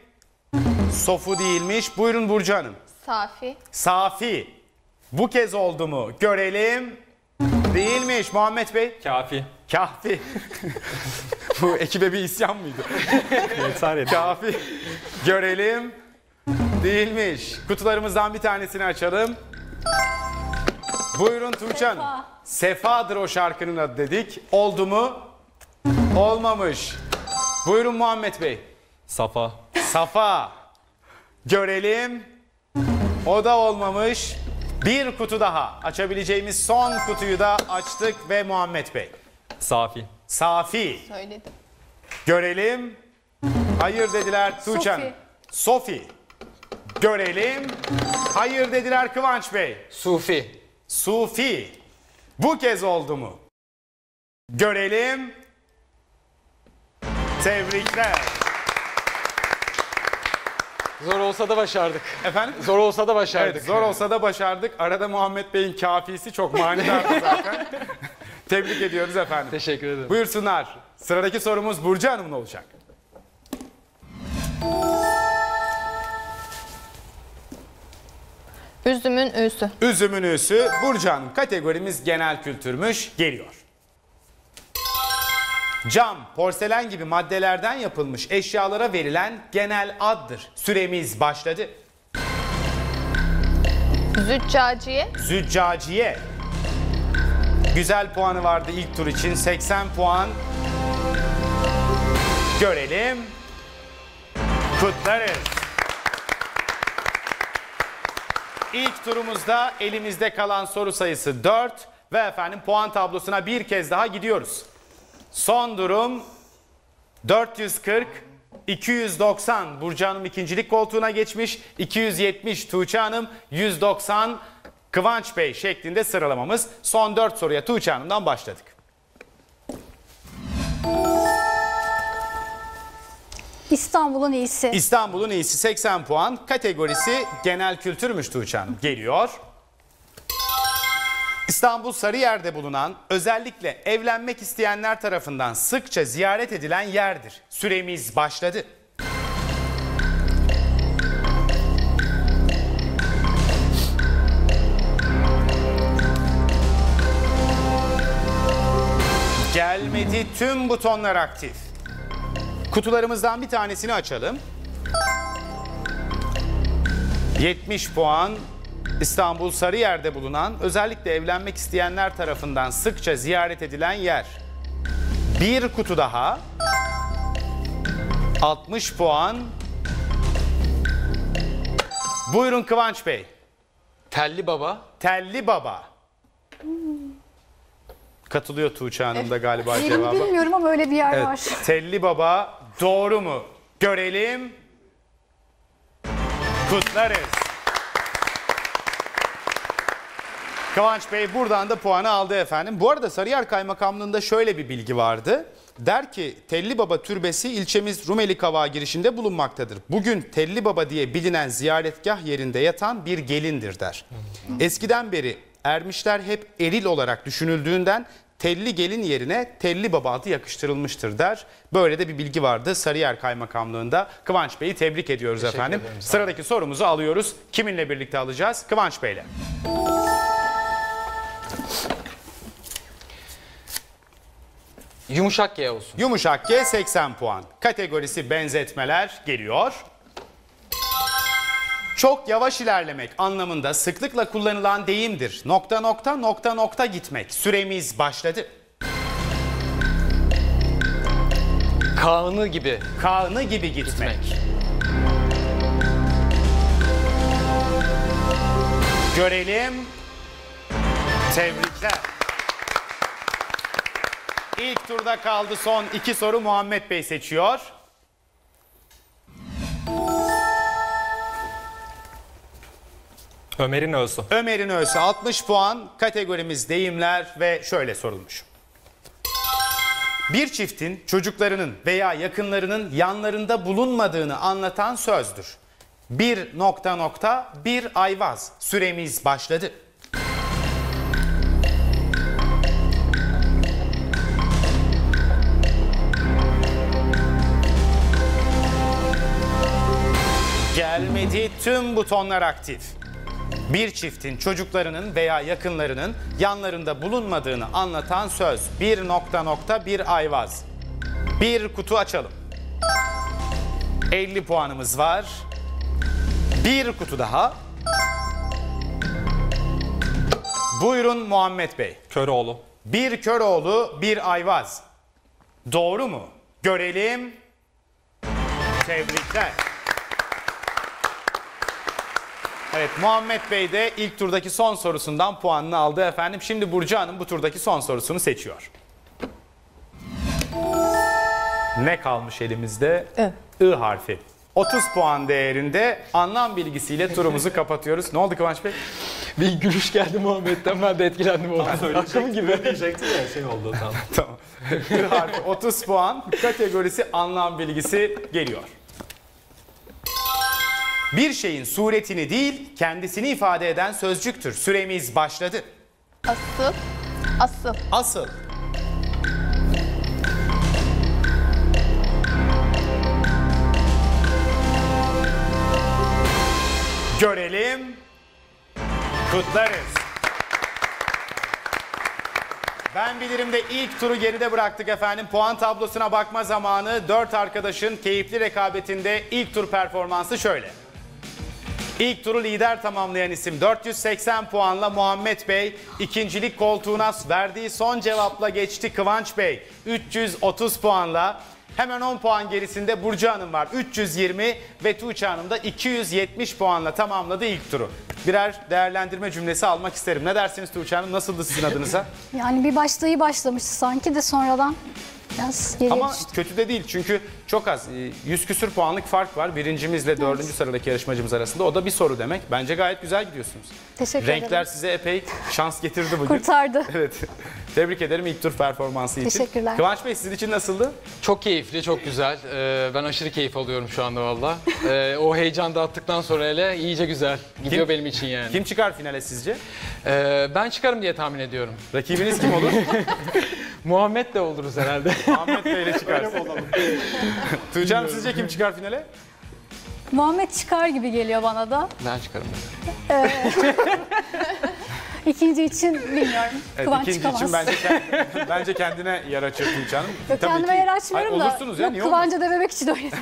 Sofu değilmiş. Buyurun Burcu Hanım. Safi. Safi. Bu kez oldu mu? Görelim. Değilmiş Muhammed Bey. Kafi. Kafi. Bu ekibe bir isyan mıydı? Kafi. Görelim. Değilmiş. Kutularımızdan bir tanesini açalım. Buyurun Tuğçe Hanım. Sefa. Sefa'dır o şarkının adı dedik. Oldu mu? Olmamış. Buyurun Muhammed Bey. Safa. Safa. Görelim. O da olmamış. Bir kutu daha. Açabileceğimiz son kutuyu da açtık ve Muhammed Bey. Safi. Safi. Söyledim. Görelim. Hayır dediler Tuğçe Hanım. Sofi. Görelim. Hayır dediler Kıvanç Bey. Sufi. Sufi. Bu kez oldu mu? Görelim. Tebrikler. Zor olsa da başardık. Efendim? Zor olsa da başardık. Evet, zor olsa da başardık. Arada Muhammed Bey'in kafisi çok manidardı zaten. Tebrik ediyoruz efendim. Teşekkür ederim. Buyursunlar. Sıradaki sorumuz Burcu Hanım'ın olacak. Üzümün üsü. Üzümün üsü. Burcu Hanım, kategorimiz genel kültürmüş. Geliyor. Cam, porselen gibi maddelerden yapılmış eşyalara verilen genel addır. Süremiz başladı. Züccaciye. Züccaciye. Güzel puanı vardı ilk tur için. 80 puan. Görelim. Kutlarız. İlk turumuzda elimizde kalan soru sayısı 4 ve efendim puan tablosuna bir kez daha gidiyoruz. Son durum 440-290. Burcu Hanım ikincilik koltuğuna geçmiş. 270 Tuğçe Hanım, 190 Kıvanç Bey şeklinde sıralamamız. Son 4 soruya Tuğçe Hanım'dan başladık. İstanbul'un iyisi. İstanbul'un iyisi 80 puan. Kategorisi genel kültürmüş Tuğçe Hanım. Geliyor. İstanbul Sarıyer'de bulunan, özellikle evlenmek isteyenler tarafından sıkça ziyaret edilen yerdir. Süremiz başladı. Gelmedi, tüm butonlar aktif. Kutularımızdan bir tanesini açalım. 70 puan. İstanbul Sarıyer'de bulunan, özellikle evlenmek isteyenler tarafından sıkça ziyaret edilen yer. Bir kutu daha. 60 puan. Buyurun Kıvanç Bey. Telli Baba. Telli Baba. Katılıyor Tuğçe Hanım da galiba cevaba. Bilmiyorum ama öyle bir yer var. Telli Baba doğru mu? Görelim. Kutlarız. Kıvanç Bey buradan da puanı aldı efendim. Bu arada Sarıyer Kaymakamlığı'nda şöyle bir bilgi vardı. Der ki Telli Baba Türbesi ilçemiz Rumeli Kavağı girişinde bulunmaktadır. Bugün Telli Baba diye bilinen ziyaretgah yerinde yatan bir gelindir der. Eskiden beri ermişler hep eril olarak düşünüldüğünden telli gelin yerine Telli Baba adı yakıştırılmıştır der. Böyle de bir bilgi vardı Sarıyer Kaymakamlığı'nda. Kıvanç Bey'i tebrik ediyoruz efendim. Sıradaki sorumuzu alıyoruz. Kiminle birlikte alacağız? Kıvanç Bey'le. Yumuşak G olsun. Yumuşak G 80 puan. Kategorisi benzetmeler geliyor. Çok yavaş ilerlemek anlamında sıklıkla kullanılan deyimdir. ... gitmek. Süremiz başladı. Kağını gibi. Kağını gibi gitmek. Görelim. Tebrikler. İlk turda kaldı son 2 soru. Muhammed Bey seçiyor. Ömer'in Öğüsü. Ömer'in Öğüsü 60 puan. Kategorimiz deyimler ve şöyle sorulmuş. Bir çiftin çocuklarının veya yakınlarının yanlarında bulunmadığını anlatan sözdür. Bir ayvaz. Süremiz başladı. Gelmedi, tüm butonlar aktif. Bir çiftin çocuklarının veya yakınlarının yanlarında bulunmadığını anlatan söz. Bir ayvaz. Bir kutu açalım. 50 puanımız var. Bir kutu daha. Buyurun Muhammed Bey. Köroğlu. Bir Köroğlu, bir ayvaz. Doğru mu? Görelim. Tebrikler. Evet, Muhammed Bey de ilk turdaki son sorusundan puanını aldı efendim. Şimdi Burcu Hanım bu turdaki son sorusunu seçiyor. Ne kalmış elimizde? I harfi. 30 puan değerinde anlam bilgisiyle turumuzu kapatıyoruz. Ne oldu Kıvanç Bey? Bir gülüş geldi Muhammed'den, ben de etkilendim onu. Akım gibi. Söyleyecektim ya, şey oldu. Tamam. I harfi 30 puan, kategorisi anlam bilgisi geliyor. Bir şeyin suretini değil, kendisini ifade eden sözcüktür. Süremiz başladı. Asıl. Asıl. Asıl. Görelim. Kutlarız. Ben Bilirim'de ilk turu geride bıraktık efendim. Puan tablosuna bakma zamanı. 4 arkadaşın keyifli rekabetinde ilk tur performansı şöyle. İlk turu lider tamamlayan isim 480 puanla Muhammed Bey, ikincilik koltuğuna verdiği son cevapla geçti. Kıvanç Bey 330 puanla. Hemen 10 puan gerisinde Burcu Hanım var 320 ve Tuğçe Hanım da 270 puanla tamamladı ilk turu. Birer değerlendirme cümlesi almak isterim. Ne dersiniz Tuğçe Hanım? Nasıldı sizin adınıza? Yani bir başta iyi başlamıştı sanki de sonradan biraz geriye düştü. Ama kötü de değil çünkü çok az. 100 küsür puanlık fark var birincimizle dördüncü sıradaki yarışmacımız arasında. O da bir soru demek. Bence gayet güzel gidiyorsunuz. Teşekkür ederim. Renkler size epey şans getirdi bugün. Kurtardı. Evet. Tebrik ederim ilk tur performansı için. Teşekkürler. Kıvanç Bey sizin için nasıldı? Çok keyifli, çok güzel. Ben aşırı keyif alıyorum şu anda valla. O heyecanı dağıttıktan sonra hele iyice güzel. Gidiyor benim için yani. Kim çıkar finale sizce? Ben çıkarım diye tahmin ediyorum. Rakibiniz kim olur? Muhammed de oluruz herhalde. Muhammed Bey ile çıkarsın. Tuğçe Hanım sizce kim çıkar finale? Muhammed çıkar gibi geliyor bana da. Ben çıkarım. İkinci için bilmiyorum. Evet, Kıvanç ikinci çıkamaz. İkinci için bence kendine yer açıyor Tuğçe Hanım. Kendime yer açmıyorum da. Olursunuz ya, niye olmaz? Kıvanç'a da bebek için oynayalım.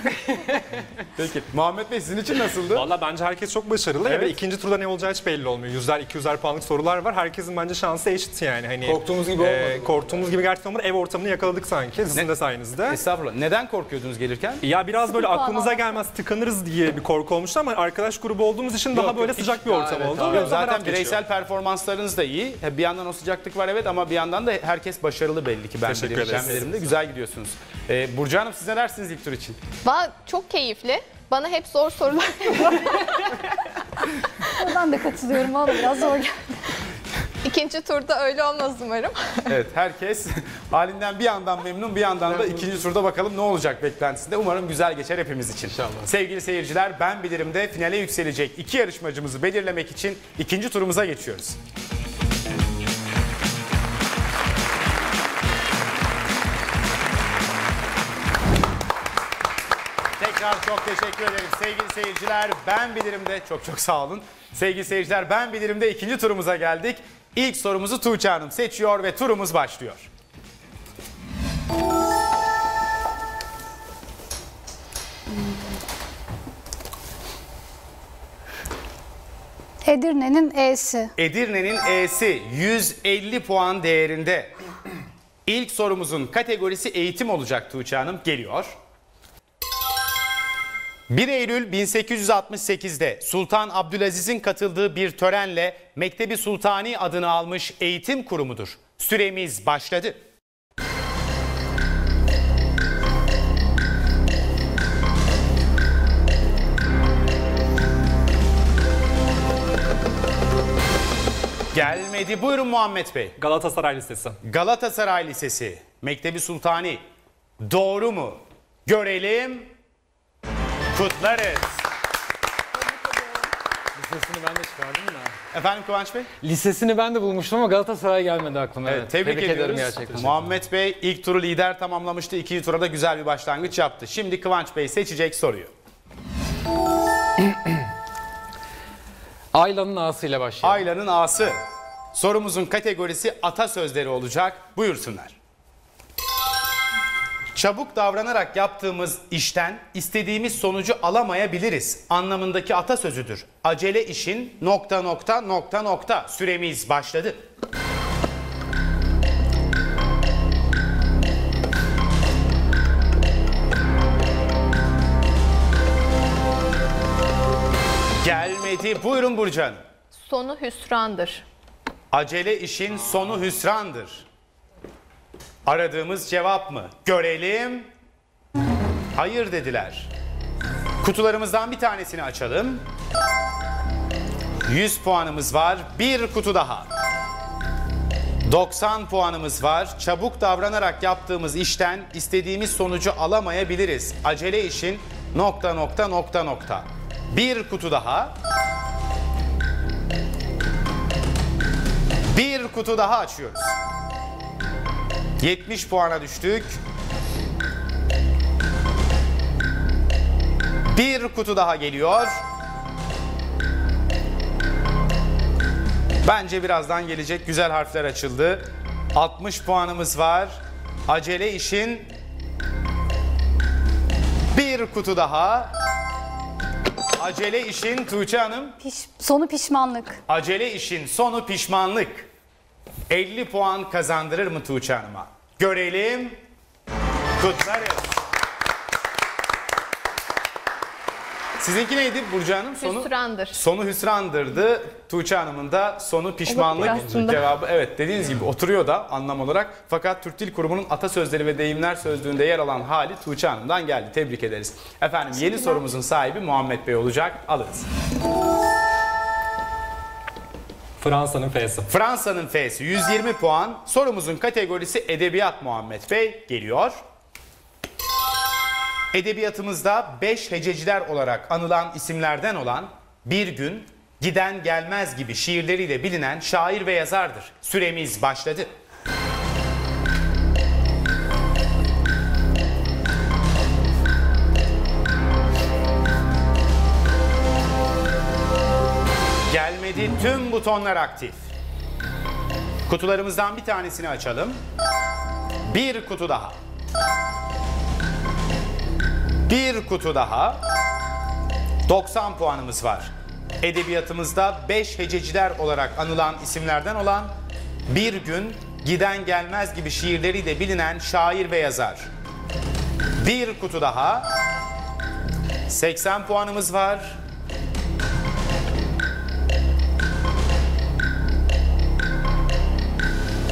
Peki. Muhammed Bey sizin için nasıldı? Valla bence herkes çok başarılı. Evet. İkinci turda ne olacağı hiç belli olmuyor. 100'er 200'er puanlık sorular var. Herkesin bence şansı eşit yani. Hani, korktuğumuz gibi olmadı. Korktuğumuz gibi gerçekten olmadı. Ev ortamını yakaladık sanki. Sizin de sayenizde. Estağfurullah. Neden korkuyordunuz gelirken? Ya biraz böyle aklımıza gelmez tıkanırız diye bir korku olmuştu ama arkadaş grubu olduğumuz için daha böyle sıcak bir ortam oldu. Zaten bireysel performanslarınız da iyi. Bir yandan o sıcaklık var evet ama bir yandan da herkes başarılı belli ki. Ben bilirim de güzel gidiyorsunuz. Burcu Hanım siz ne dersiniz ilk tur için? Çok keyifli. Bana hep zor sorular. Buradan da katılıyorum ama biraz zor geldi. İkinci turda öyle olmaz umarım. Evet herkes halinden bir yandan memnun bir yandan da ikinci turda bakalım ne olacak beklentisinde. Umarım güzel geçer hepimiz için. İnşallah. Sevgili seyirciler Ben Bilirim'de finale yükselecek iki yarışmacımızı belirlemek için ikinci turumuza geçiyoruz. Tekrar çok teşekkür ederim sevgili seyirciler Ben Bilirim'de çok sağ olun. Sevgili seyirciler Ben Bilirim'de ikinci turumuza geldik. İlk sorumuzu Tuğçe Hanım seçiyor ve turumuz başlıyor. Edirne'nin E'si. Edirne'nin E'si 150 puan değerinde. İlk sorumuzun kategorisi eğitim olacak Tuğçe Hanım. Geliyor. 1 Eylül 1868'de Sultan Abdülaziz'in katıldığı bir törenle Mektebi Sultani adını almış eğitim kurumudur. Süremiz başladı. Gelmedi. Buyurun Muhammed Bey. Galatasaray Lisesi. Galatasaray Lisesi. Mektebi Sultani. Doğru mu? Görelim. Kutlarız. Lisesini ben de çıkardım da. Efendim Kıvanç Bey? Lisesini ben de bulmuştum ama Galatasaray gelmedi aklıma. Evet, tebrik ediyoruz. Gerçekten. Muhammed Bey ilk turu lider tamamlamıştı. İkinci turda güzel bir başlangıç yaptı. Şimdi Kıvanç Bey seçecek soruyu. Ayla'nın A'sıyla başlayalım. Ayla'nın A'sı. Sorumuzun kategorisi atasözleri olacak. Buyursunlar. Çabuk davranarak yaptığımız işten istediğimiz sonucu alamayabiliriz anlamındaki atasözüdür. Acele işin ... Süremiz başladı. Gelmedi. Buyurun Burcu Hanım. Sonu hüsrandır. Acele işin sonu hüsrandır. Aradığımız cevap mı? Görelim. Hayır dediler. Kutularımızdan bir tanesini açalım. 100 puanımız var. Bir kutu daha. 90 puanımız var. Çabuk davranarak yaptığımız işten istediğimiz sonucu alamayabiliriz. Acele işin ... Bir kutu daha. Bir kutu daha açıyoruz. 70 puana düştük. Bir kutu daha geliyor. Bence birazdan gelecek. Güzel harfler açıldı. 60 puanımız var. Acele işin. Bir kutu daha. Acele işin Tuğçe Hanım. Sonu pişmanlık. Acele işin sonu pişmanlık. 50 puan kazandırır mı Tuğçe Hanım'a? Görelim. Kutlarız. Sizinki neydi Burcu Hanım? Sonu hüsrandır. Sonu hüsrandırdı. Tuğçe Hanım'ın da sonu pişmanlık cevabı. Evet, dediğiniz gibi oturuyor da anlam olarak. Fakat Türk Dil Kurumu'nun atasözleri ve deyimler sözlüğünde yer alan hali Tuğçe Hanım'dan geldi. Tebrik ederiz. Efendim, yeni sorumuzun sahibi Muhammed Bey olacak. Alırız. Fransa'nın F'si. Fransa'nın F'si 120 puan. Sorumuzun kategorisi edebiyat Muhammed Bey. Geliyor. Edebiyatımızda 5 hececiler olarak anılan isimlerden olan Bir Gün, Giden Gelmez gibi şiirleriyle bilinen şair ve yazardır. Süremiz başladı. Gelmedi, tüm butonlar aktif. Kutularımızdan bir tanesini açalım. Bir kutu daha. Bir kutu daha. 90 puanımız var. Edebiyatımızda 5 hececiler olarak anılan isimlerden olan Bir Gün, Giden Gelmez gibi şiirleriyle bilinen şair ve yazar. Bir kutu daha. 80 puanımız var.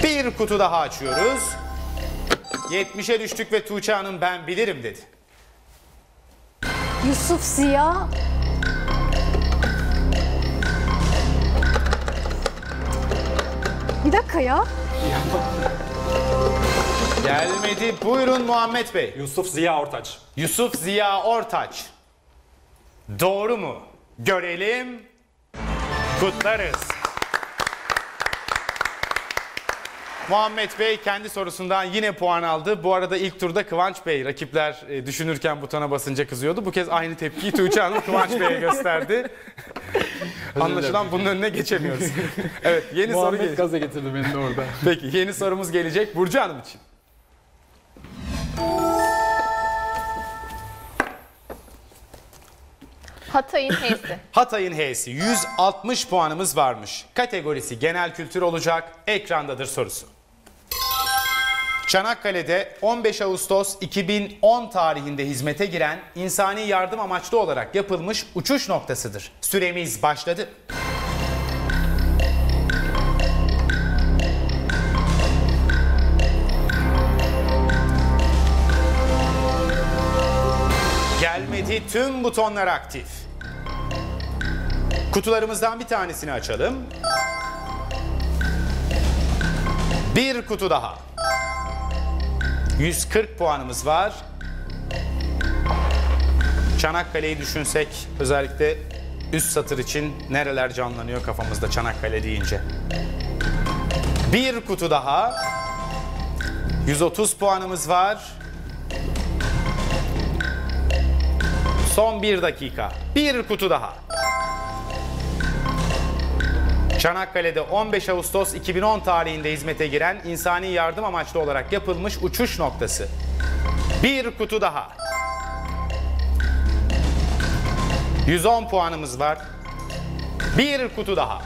Bir kutu daha açıyoruz. 70'e düştük ve Tuğçe Hanım Ben Bilirim dedi. Yusuf Ziya bir dakika ya. Gelmedi. Buyurun Muhammed Bey. Yusuf Ziya Ortaç. Yusuf Ziya Ortaç. Doğru mu? Görelim. Kutlarız. Muhammed Bey kendi sorusundan yine puan aldı. Bu arada ilk turda Kıvanç Bey, rakipler düşünürken butona basınca kızıyordu. Bu kez aynı tepkiyi Tuğçe Hanım Kıvanç Bey'e gösterdi. Anlaşılan bunun önüne geçemiyoruz. Evet, yeni soru gelecek. Gaza getirdi beni de orada. Peki, yeni sorumuz gelecek Burcu Hanım için. Hatay'ın H'si. Hatay'ın H'si. 160 puanımız varmış. Kategorisi genel kültür olacak. Ekrandadır sorusu. Çanakkale'de 15 Ağustos 2010 tarihinde hizmete giren insani yardım amaçlı olarak yapılmış uçuş noktasıdır. Süremiz başladı. Gelmedi, tüm butonlar aktif. Kutularımızdan bir tanesini açalım. Bir kutu daha. 140 puanımız var. Çanakkale'yi düşünsek, özellikle üst satır için nereler canlanıyor kafamızda Çanakkale deyince. Bir kutu daha. 130 puanımız var. Son bir dakika. Bir kutu daha. Çanakkale'de 15 Ağustos 2010 tarihinde hizmete giren insani yardım amaçlı olarak yapılmış uçuş noktası. Bir kutu daha. 110 puanımız var. Bir kutu daha.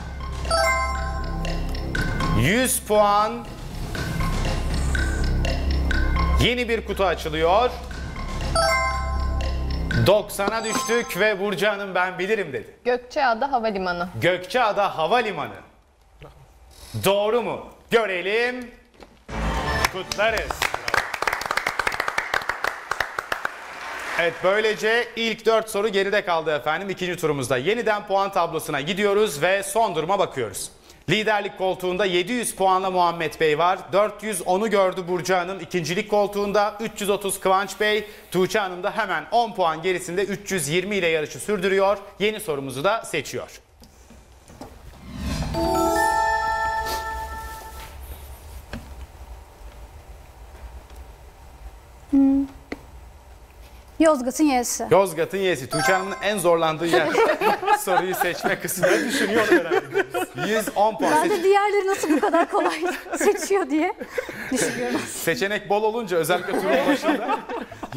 100 puan. Yeni bir kutu açılıyor. 90'a düştük ve Burcu Hanım Ben Bilirim dedi. Gökçeada Havalimanı. Gökçeada Havalimanı. Doğru mu? Görelim. Kutlarız. Evet, böylece ilk 4 soru geride kaldı efendim. İkinci turumuzda yeniden puan tablosuna gidiyoruz ve son duruma bakıyoruz. Liderlik koltuğunda 700 puanla Muhammed Bey var. 410'u gördü Burcu Hanım. İkincilik koltuğunda 330 Kıvanç Bey. Tuğçe Hanım da hemen 10 puan gerisinde 320 ile yarışı sürdürüyor. Yeni sorumuzu da seçiyor. Yozgat'ın Y'si. Yozgat'ın Y'si. Tuğçe Hanım'ın en zorlandığı yer. Soruyu seçme kısmı. Ben düşünüyorum herhalde. 110 puan. Ben de diğerleri nasıl bu kadar kolay seçiyor diye düşünüyorum. Seçenek bol olunca özellikle turun başında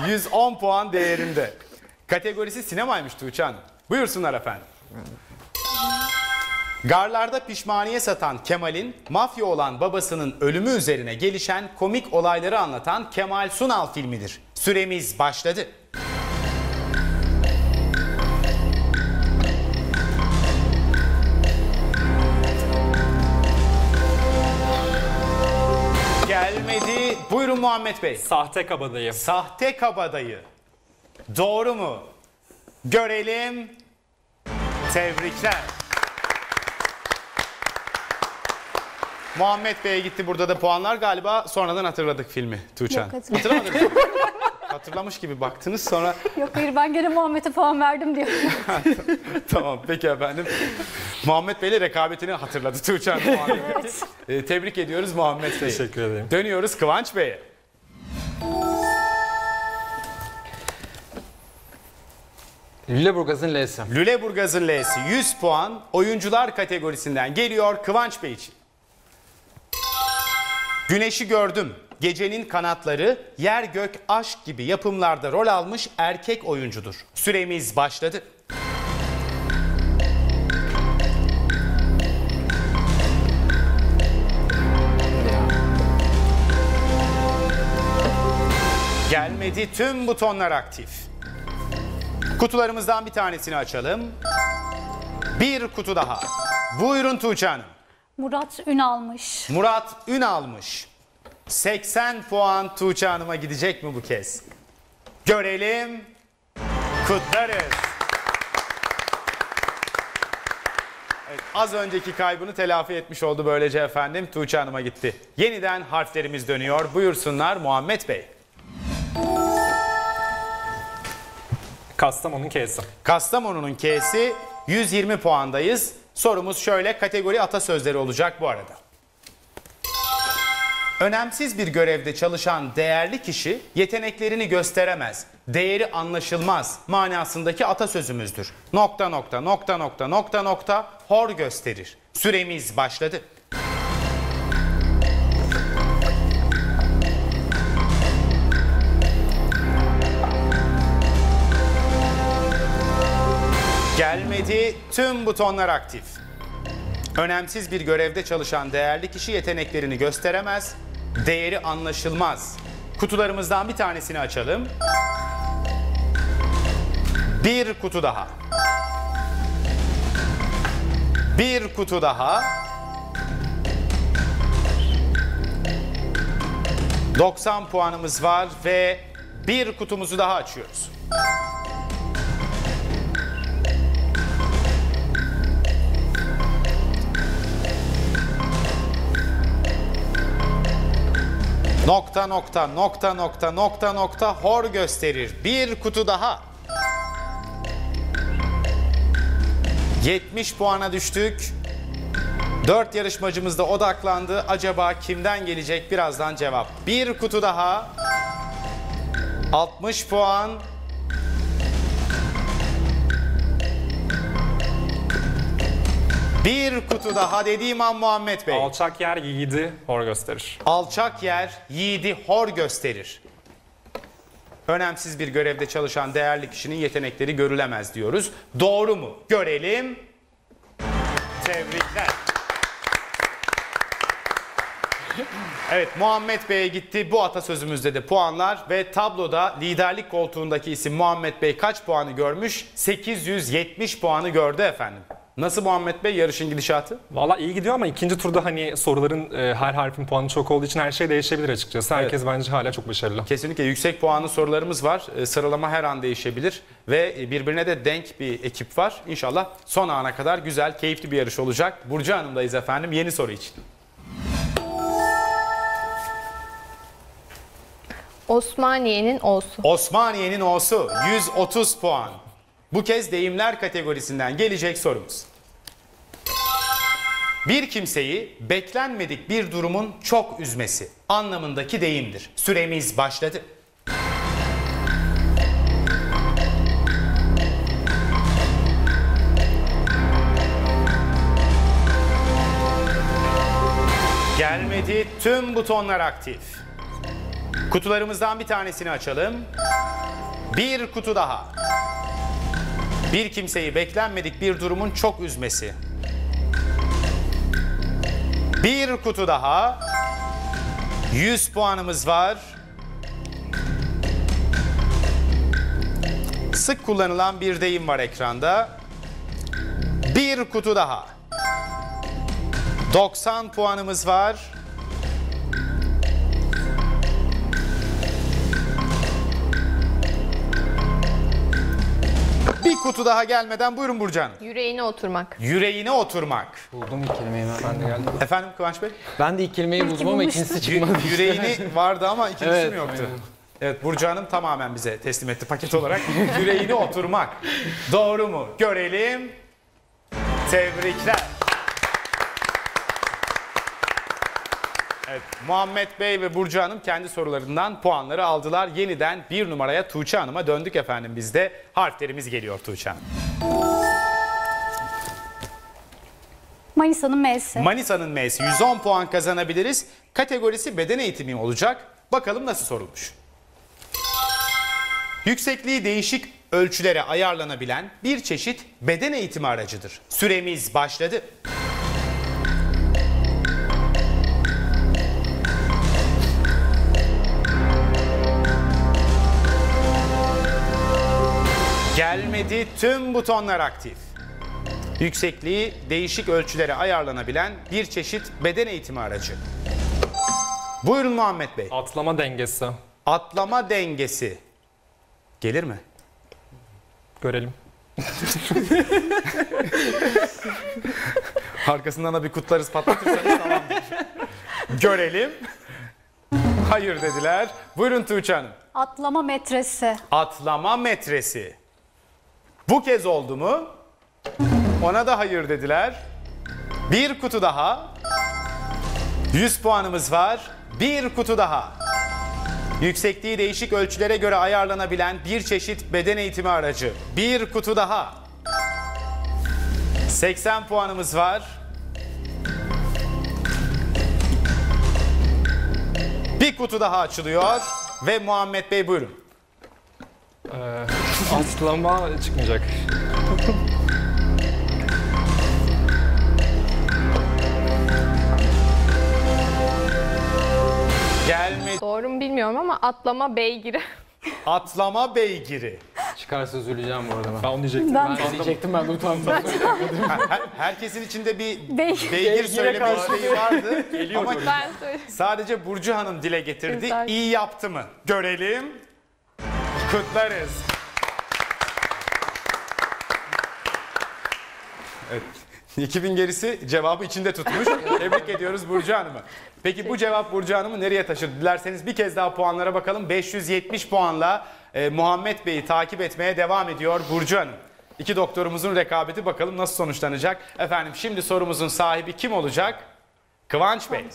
110 puan değerinde. Kategorisi sinemaymış Tuğçe Hanım. Buyursunlar efendim. Garlarda pişmaniye satan Kemal'in mafya olan babasının ölümü üzerine gelişen komik olayları anlatan Kemal Sunal filmidir. Süremiz başladı. Gelmedi. Buyurun Muhammed Bey. Sahte kabadayı. Sahte kabadayı. Doğru mu? Görelim. Tebrikler. Muhammed Bey'e gitti burada da puanlar. Galiba sonradan hatırladık filmi Tuğçe. Yok, hatırlamadık. Hatırlamış gibi baktınız sonra. Yok hayır, ben gene Muhammed'e puan verdim diyor. Tamam peki efendim. Muhammed Bey'le rekabetini hatırladı Tuğçe Hanım. Evet. Tebrik ediyoruz Muhammed Bey'i. Teşekkür ederim. Dönüyoruz Kıvanç Bey'e. Lüleburgaz'ın L'si. Lüleburgaz'ın L'si. 100 puan oyuncular kategorisinden geliyor Kıvanç Bey için. Güneş'i gördüm, Gecenin Kanatları, Yer Gök Aşk gibi yapımlarda rol almış erkek oyuncudur. Süremiz başladı. Gelmedi, tüm butonlar aktif. Kutularımızdan bir tanesini açalım. Bir kutu daha. Buyurun Tuğçe Hanım. Murat Ünal'mış. Murat Ünal'mış. 80 puan Tuğçe Hanım'a gidecek mi bu kez? Görelim. Kutlarız. Evet, az önceki kaybını telafi etmiş oldu böylece efendim. Tuğçe Hanım'a gitti. Yeniden harflerimiz dönüyor. Buyursunlar Muhammed Bey. Kastamonu'nun K'si. Kastamonu'nun K'si. 120 puandayız. Sorumuz şöyle, kategori atasözleri olacak bu arada. Önemsiz bir görevde çalışan değerli kişi yeteneklerini gösteremez, değeri anlaşılmaz manasındaki atasözümüzdür. Nokta nokta nokta nokta nokta nokta hor gösterir. Süremiz başladı. Gelmedi, tüm butonlar aktif. Önemsiz bir görevde çalışan değerli kişi yeteneklerini gösteremez, değeri anlaşılmaz. Kutularımızdan bir tanesini açalım. Bir kutu daha. Bir kutu daha. 90 puanımız var ve bir kutumuzu daha açıyoruz. Nokta nokta nokta nokta nokta nokta hor gösterir. Bir kutu daha. 70 puana düştük. 4 yarışmacımız da odaklandı. Acaba kimden gelecek? Birazdan cevap. Bir kutu daha. 60 puan. Bir kutu daha dediğim an Muhammed Bey. Alçak yer yiğidi hor gösterir. Alçak yer yiğidi hor gösterir. Önemsiz bir görevde çalışan değerli kişinin yetenekleri görülemez diyoruz. Doğru mu? Görelim. Tebrikler. Evet, Muhammed Bey'e gitti. Bu atasözümüzde de puanlar ve tabloda liderlik koltuğundaki isim Muhammed Bey kaç puanı görmüş? 870 puanı gördü efendim. Nasıl Muhammed Bey yarışın gidişatı? Valla iyi gidiyor ama ikinci turda hani soruların her harfin puanı çok olduğu için her şey değişebilir açıkçası. Herkes evet, bence hala çok başarılı. Kesinlikle yüksek puanlı sorularımız var. Sıralama her an değişebilir ve birbirine de denk bir ekip var. İnşallah son ana kadar güzel, keyifli bir yarış olacak. Burcu Hanım'dayız efendim yeni soru için. Osmaniye'nin O'su. Osmaniye'nin O'su. 130 puan. Bu kez deyimler kategorisinden gelecek sorumuz. Bir kimseyi beklenmedik bir durumun çok üzmesi anlamındaki deyimdir. Süremiz başladı. Gelmedi, tüm butonlar aktif. Kutularımızdan bir tanesini açalım. Bir kutu daha. Bir kimseyi beklenmedik bir durumun çok üzmesi. Bir kutu daha. 100 puanımız var. Sık kullanılan bir deyim var ekranda. Bir kutu daha. 90 puanımız var. Bir kutu daha gelmeden buyurun Burcan. Yüreğine oturmak. Yüreğine oturmak. Buldum ilk kelimeyi ben de geldim. Efendim Kıvanç Bey? Ben de ilk kelimeyi buldum ama ikincisi çıkmadı. Yüreğini vardı ama ikincisi evet, mi yoktu? Aynen. Evet, Burcu Hanım tamamen bize teslim etti paket olarak. Yüreğine oturmak. Doğru mu? Görelim. Tebrikler. Evet, Muhammed Bey ve Burcu Hanım kendi sorularından puanları aldılar. Yeniden bir numaraya Tuğçe Hanım'a döndük efendim biz de. Harflerimiz geliyor Tuğçe Hanım. Manisa'nın M'si. Manisa'nın M'si. 110 puan kazanabiliriz. Kategorisi beden eğitimi olacak. Bakalım nasıl sorulmuş. Yüksekliği değişik ölçülere ayarlanabilen bir çeşit beden eğitimi aracıdır. Süremiz başladı. Gelmedi, tüm butonlar aktif. Yüksekliği değişik ölçülere ayarlanabilen bir çeşit beden eğitimi aracı. Buyurun Muhammed Bey. Atlama dengesi. Atlama dengesi. Gelir mi? Görelim. Arkasından da bir kutlarız, patlatırsanız tamamdır. Görelim. Hayır dediler. Buyurun Tuğçe Hanım. Atlama metresi. Atlama metresi. Bu kez oldu mu? Ona da hayır dediler. Bir kutu daha. 100 puanımız var. Bir kutu daha. Yüksekliği değişik ölçülere göre ayarlanabilen bir çeşit beden eğitimi aracı. Bir kutu daha. 80 puanımız var. Bir kutu daha açılıyor. Ve Muhammed Bey buyurun. Atlama çıkmayacak. Gelmedi. Doğru mu bilmiyorum ama atlama beygiri. Atlama beygiri. Çıkarsa üzüleceğim bu arada. Ben onu diyecektim. Ben de utandım. Herkesin içinde bir beygir söyleme isteği vardı. Ama sadece Burcu Hanım dile getirdi. İyi yaptı mı? Görelim. Kutlarız. Evet. 2000 gerisi cevabı içinde tutmuş. Tebrik ediyoruz Burcu Hanım'ı. Peki bu cevap Burcu Hanım'ı nereye taşır? Dilerseniz bir kez daha puanlara bakalım. 570 puanla Muhammed Bey'i takip etmeye devam ediyor Burcu Hanım. İki doktorumuzun rekabeti bakalım nasıl sonuçlanacak. Efendim şimdi sorumuzun sahibi kim olacak? Kıvanç Bey.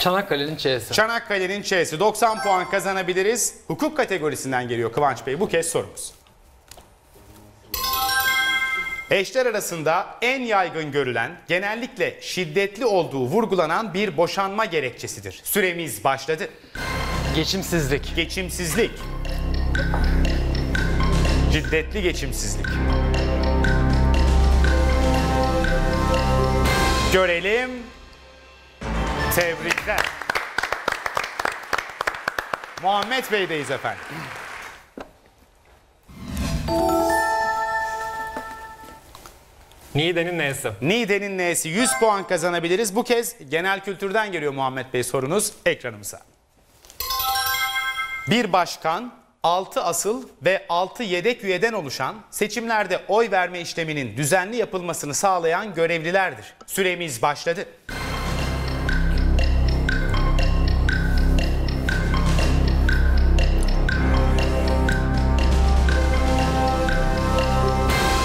Çanakkale'nin Ç'si. Çanakkale'nin Ç'si. 90 puan kazanabiliriz. Hukuk kategorisinden geliyor Kıvanç Bey. Bu kez sorumuz. Eşler arasında en yaygın görülen, genellikle şiddetli olduğu vurgulanan bir boşanma gerekçesidir. Süremiz başladı. Geçimsizlik. Geçimsizlik. Şiddetli geçimsizlik. Görelim. Tebrikler. Muhammed Bey'deyiz efendim. Niğde'nin N'si. Niğde'nin N'si. 100 puan kazanabiliriz. Bu kez genel kültürden geliyor Muhammed Bey sorunuz ekranımıza. Bir başkan, 6 asıl ve 6 yedek üyeden oluşan, seçimlerde oy verme işleminin düzenli yapılmasını sağlayan görevlilerdir. Süremiz başladı.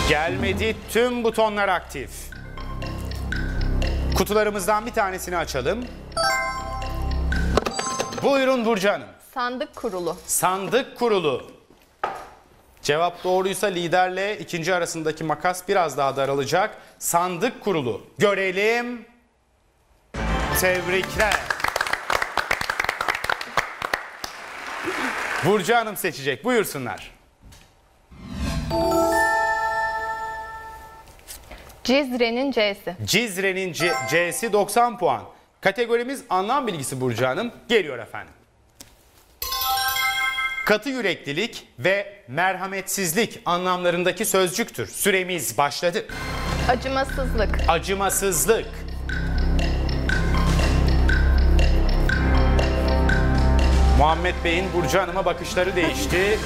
Gelmedi, tüm butonlar aktif. Kutularımızdan bir tanesini açalım. Buyurun Burcu Hanım. Sandık kurulu. Sandık kurulu. Cevap doğruysa liderle ikinci arasındaki makas biraz daha daralacak. Sandık kurulu. Görelim. Tebrikler. Burcu Hanım seçecek. Buyursunlar. Cizre'nin C'si. Cizre'nin C'si 90 puan. Kategorimiz anlam bilgisi Burcu Hanım. Geliyor efendim. Katı yüreklilik ve merhametsizlik anlamlarındaki sözcüktür. Süremiz başladı. Acımasızlık. Acımasızlık. Muhammed Bey'in Burcu Hanım'a bakışları değişti.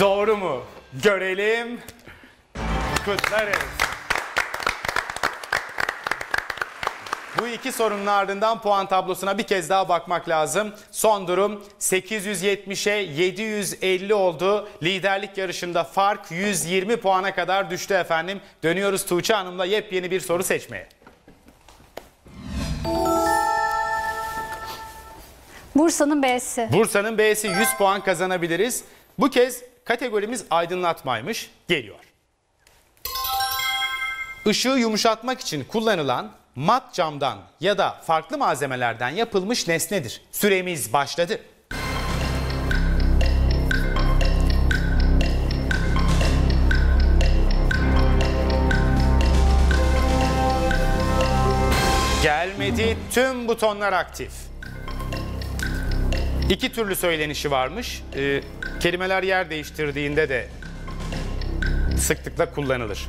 Doğru mu? Görelim. Kutlarız. Bu iki sorunun ardından puan tablosuna bir kez daha bakmak lazım. Son durum 870'e 750 oldu. Liderlik yarışında fark 120 puana kadar düştü efendim. Dönüyoruz Tuğçe Hanım'la yepyeni bir soru seçmeye. Bursa'nın B'si. Bursa'nın B'si 100 puan kazanabiliriz. Bu kez kategorimiz aydınlatmaymış. Geliyor. Işığı yumuşatmak için kullanılan mat camdan ya da farklı malzemelerden yapılmış nesnedir. Süremiz başladı. Gelmedi. Tüm butonlar aktif. İki türlü söylenişi varmış. Kelimeler yer değiştirdiğinde de sıklıkla kullanılır.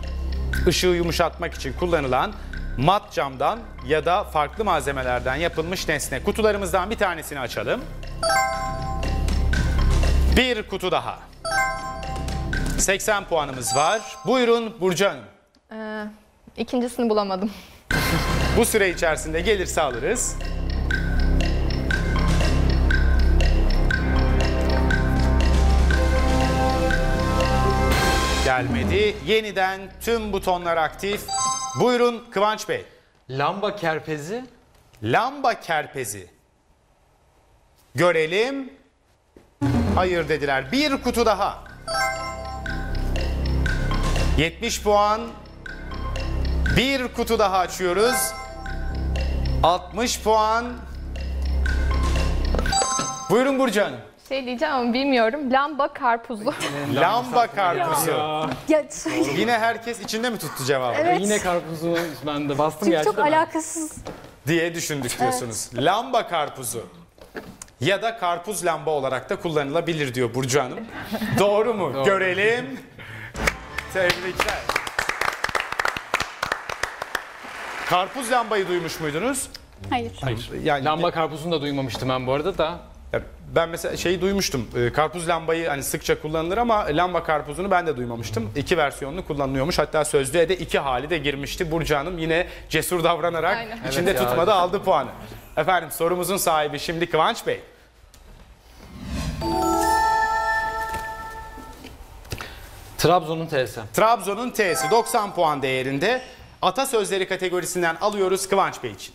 Işığı yumuşatmak için kullanılan mat camdan ya da farklı malzemelerden yapılmış nesne. Kutularımızdan bir tanesini açalım. Bir kutu daha. 80 puanımız var. Buyurun Burcu Hanım. İkincisini bulamadım. Bu süre içerisinde gelirse alırız. Gelmedi. Yeniden tüm butonlar aktif. Buyurun Kıvanç Bey. Lamba kerpezi. Lamba kerpezi. Görelim. Hayır dediler. Bir kutu daha. 70 puan. Bir kutu daha açıyoruz. 60 puan. Buyurun Burcu Hanım. Şey diyeceğim ama bilmiyorum. Lamba karpuzu. Lamba karpuzu. Ya. Yine herkes içinde mi tuttu cevabı? Evet. Yine karpuzu ben de bastım çünkü gerçekten. Çok alakasız. Diye düşündük diyorsunuz. Evet. Lamba karpuzu ya da karpuz lamba olarak da kullanılabilir diyor Burcu Hanım. Doğru mu? Doğru. Görelim. Tebrikler. Karpuz lambayı duymuş muydunuz? Hayır. Hayır. Yani lamba karpuzunu da duymamıştım ben bu arada da. Ben mesela şeyi duymuştum, karpuz lambayı hani sıkça kullanılır ama lamba karpuzunu ben de duymamıştım. İki versiyonlu kullanılıyormuş, hatta sözlüğe de iki hali de girmişti. Burcu Hanım yine cesur davranarak aynen. içinde evet tutmadı, aldı puanı. Efendim sorumuzun sahibi şimdi Kıvanç Bey. Trabzon'un T'si. Trabzon'un T'si 90 puan değerinde. Atasözleri kategorisinden alıyoruz Kıvanç Bey için.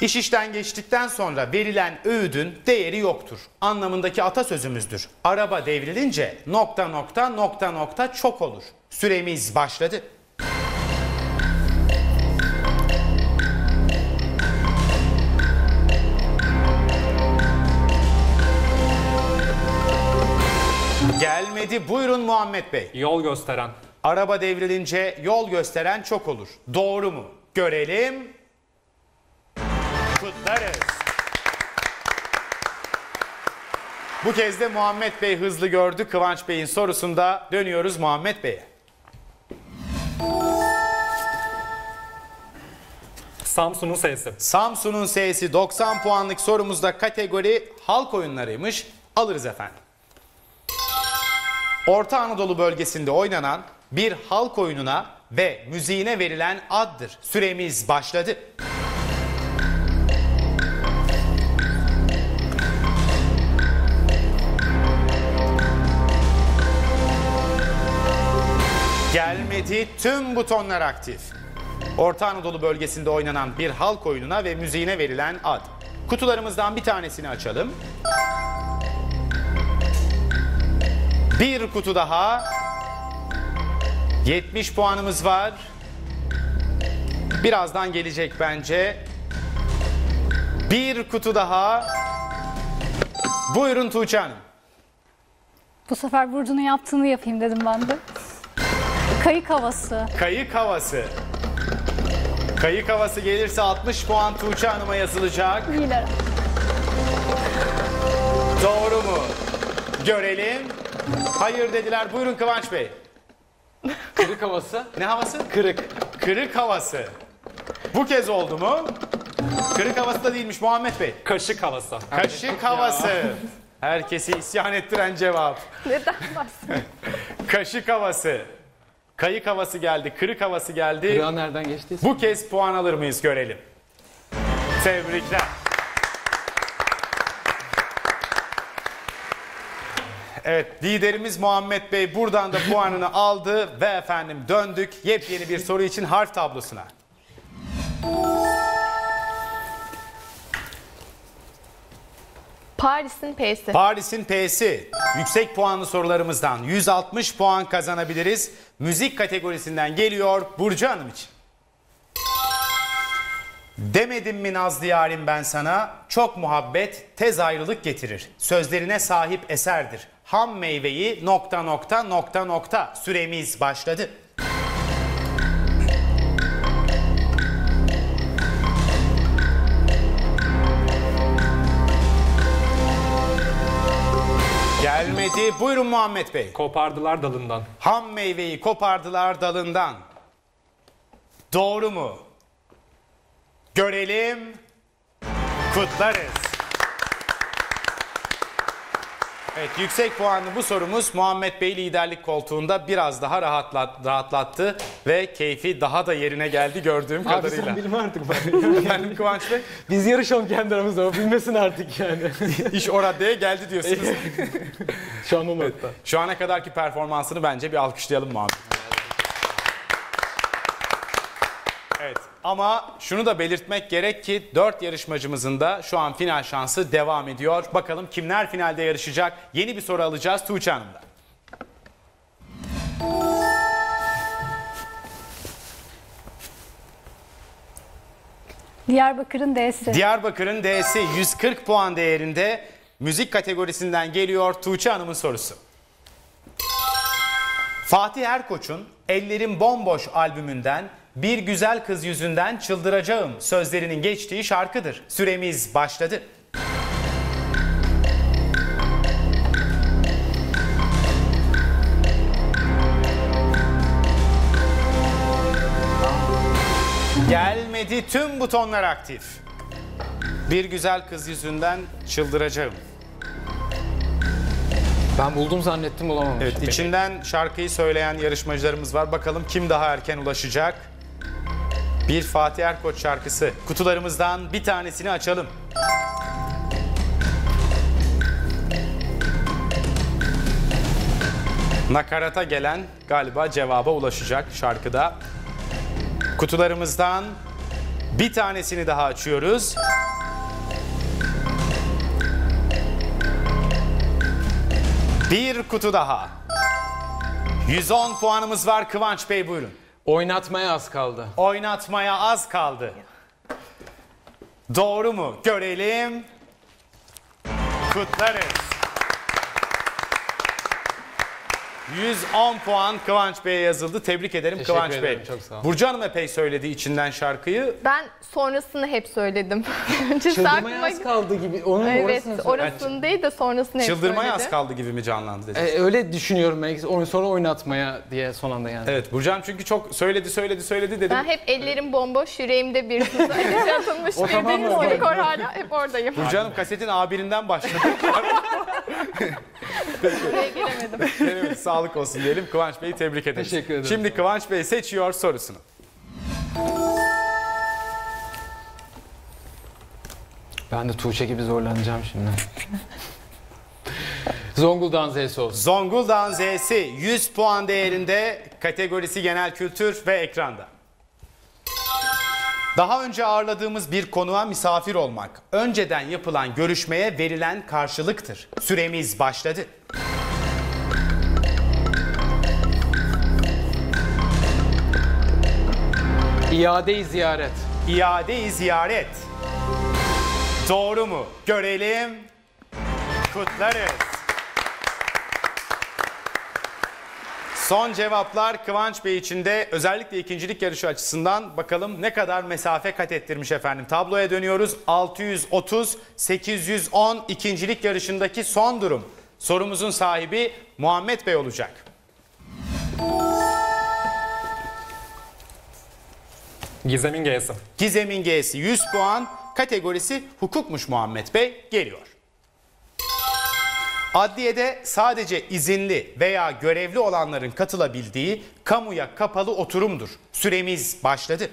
İş işten geçtikten sonra verilen öğüdün değeri yoktur anlamındaki atasözümüzdür. Araba devrilince nokta nokta nokta nokta çok olur. Süremiz başladı. Gelmedi. Buyurun Muhammed Bey. Yol gösteren. Araba devrilince yol gösteren çok olur. Doğru mu? Görelim. Kutlarız. Bu kez de Muhammed Bey hızlı gördü. Kıvanç Bey'in sorusunda dönüyoruz Muhammed Bey'e. Samsun'un S'si. Samsun'un S'si 90 puanlık sorumuzda kategori halk oyunlarıymış. Alırız efendim. Orta Anadolu bölgesinde oynanan bir halk oyununa ve müziğine verilen addır. Süremiz başladı. Gelmedi. Tüm butonlar aktif. Orta Anadolu bölgesinde oynanan bir halk oyununa ve müziğine verilen ad. Kutularımızdan bir tanesini açalım. Bir kutu daha. 70 puanımız var. Birazdan gelecek bence. Bir kutu daha. Buyurun Tuğçe Hanım. Bu sefer Burcu'nun yaptığını yapayım dedim ben de. Kayık havası. Kayık havası. Kayık havası gelirse 60 puan Tuğçe Hanım'a yazılacak. İyiler. Doğru mu? Görelim. Hayır dediler. Buyurun Kıvanç Bey. Kırık havası. Ne havası? Kırık. Kırık havası. Bu kez oldu mu? Kırık havası da değilmiş Muhammed Bey. Kaşık havası. Kaşık havası. Herkesi isyan ettiren cevap. Neden bahsediyorsun? Kaşık havası. Kayık havası geldi, kırık havası geldi. Kırağı nereden geçtiyse. Bu kez puan alır mıyız görelim. Tebrikler. Evet, liderimiz Muhammed Bey buradan da puanını aldı ve efendim döndük yepyeni bir soru için harf tablosuna. Paris'in P'si. Paris'in P'si. Yüksek puanlı sorularımızdan 160 puan kazanabiliriz. Müzik kategorisinden geliyor Burcu Hanım için. Demedim mi Nazlı yarim ben sana, çok muhabbet tez ayrılık getirir. Sözlerine sahip eserdir. Ham meyveyi ... Süremiz başladı. Gelmedi. Buyurun Muhammed Bey. Kopardılar dalından. Ham meyveyi kopardılar dalından. Doğru mu? Görelim. Kutlarız. Evet, yüksek puanlı bu sorumuz Muhammed Bey liderlik koltuğunda biraz daha rahatlattı ve keyfi daha da yerine geldi gördüğüm kadarıyla. Abi sen bilme artık ben. Efendim Kıvanç Bey? Biz yarışalım kendi aramızda, o bilmesin artık yani. İş o raddeye geldi diyorsunuz. Şu an o nokta. Evet, şu ana kadarki performansını bence bir alkışlayalım Muhammed. Evet. Ama şunu da belirtmek gerek ki 4 yarışmacımızın da şu an final şansı devam ediyor. Bakalım kimler finalde yarışacak? Yeni bir soru alacağız Tuğçe Hanım'dan. Diyarbakır'ın D'si. Diyarbakır'ın D'si 140 puan değerinde. Müzik kategorisinden geliyor Tuğçe Hanım'ın sorusu. Fatih Erkoç'un Ellerin Bomboş albümünden Bir Güzel Kız Yüzünden Çıldıracağım sözlerinin geçtiği şarkıdır. Süremiz başladı. Gelmedi, tüm butonlar aktif. Bir Güzel Kız Yüzünden Çıldıracağım. Ben buldum zannettim, bulamamışım. Evet, içinden şarkıyı söyleyen yarışmacılarımız var. Bakalım kim daha erken ulaşacak? Bir Fatih Erkoç şarkısı. Kutularımızdan bir tanesini açalım. Nakarata gelen galiba cevaba ulaşacak şarkıda. Kutularımızdan bir tanesini daha açıyoruz. Bir kutu daha. 110 puanımız var Kıvanç Bey, buyurun. Oynatmaya az kaldı. Oynatmaya az kaldı. Doğru mu? Görelim. Kutlarız. 110 puan Kıvanç Bey'e yazıldı. Tebrik ederim. Teşekkür Kıvanç ederim. Bey. Çok sağ olun. Burcu Hanım epey söyledi içinden şarkıyı. Ben sonrasını hep söyledim. Çıldırmaya az kaldı gibi. Onun evet, orasını değil de sonrasını hep söyledim. Çıldırmaya az kaldı gibi mi canlandı? Öyle düşünüyorum ben. Onu sonra oynatmaya diye son anda yani. Evet, Burcu Hanım çünkü çok söyledi dedim. Ben hep ellerim bomboş, yüreğimde bir tuzağa yatılmış bir deniz gibi kor hala. Hep oradayım. Burcu Hanım kasetin A1'inden başladı. Buraya gelemedim. Evet, sağlık olsun diyelim. Kıvanç Bey'i tebrik ederiz. Teşekkür ederim. Şimdi Kıvanç Bey seçiyor sorusunu. Ben de Tuğçe gibi zorlanacağım şimdi. Zonguldak'ın Z'si olsun. Zonguldak'ın Z'si 100 puan değerinde, kategorisi genel kültür ve ekranda. Daha önce ağırladığımız bir konuğa misafir olmak, önceden yapılan görüşmeye verilen karşılıktır. Süremiz başladı. İade-i ziyaret. İade-i ziyaret. Doğru mu? Görelim. kutlarız. Son cevaplar Kıvanç Bey için de özellikle ikincilik yarışı açısından bakalım ne kadar mesafe kat ettirmiş efendim. Tabloya dönüyoruz. 630, 810 ikincilik yarışındaki son durum. Sorumuzun sahibi Muhammed Bey olacak. Gizem'in G'si. Gizem'in G'si 100 puan. Kategorisi hukukmuş Muhammed Bey. Geliyor. Adliyede sadece izinli veya görevli olanların katılabildiği kamuya kapalı oturumdur. Süremiz başladı.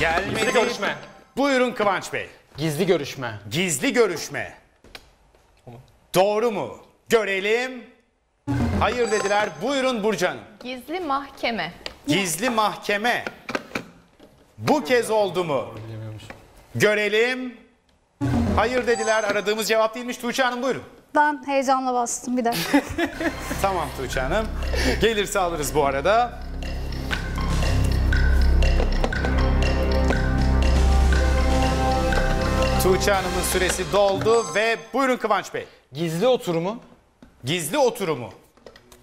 Gelmedi. Gizli görüşme. Buyurun Kıvanç Bey. Gizli görüşme. Gizli görüşme. Doğru mu? Görelim. Hayır dediler. Buyurun Burcu Hanım. Gizli mahkeme. Gizli mahkeme. Bu kez oldu mu? Görelim. Hayır dediler. Aradığımız cevap değilmiş. Tuğçe Hanım buyurun. Ben heyecanla bastım bir dakika. Tamam Tuğçe Hanım. Gelirse alırız bu arada. Tuğçe Hanım'ın süresi doldu ve buyurun Kıvanç Bey. Gizli oturumu. Gizli oturumu.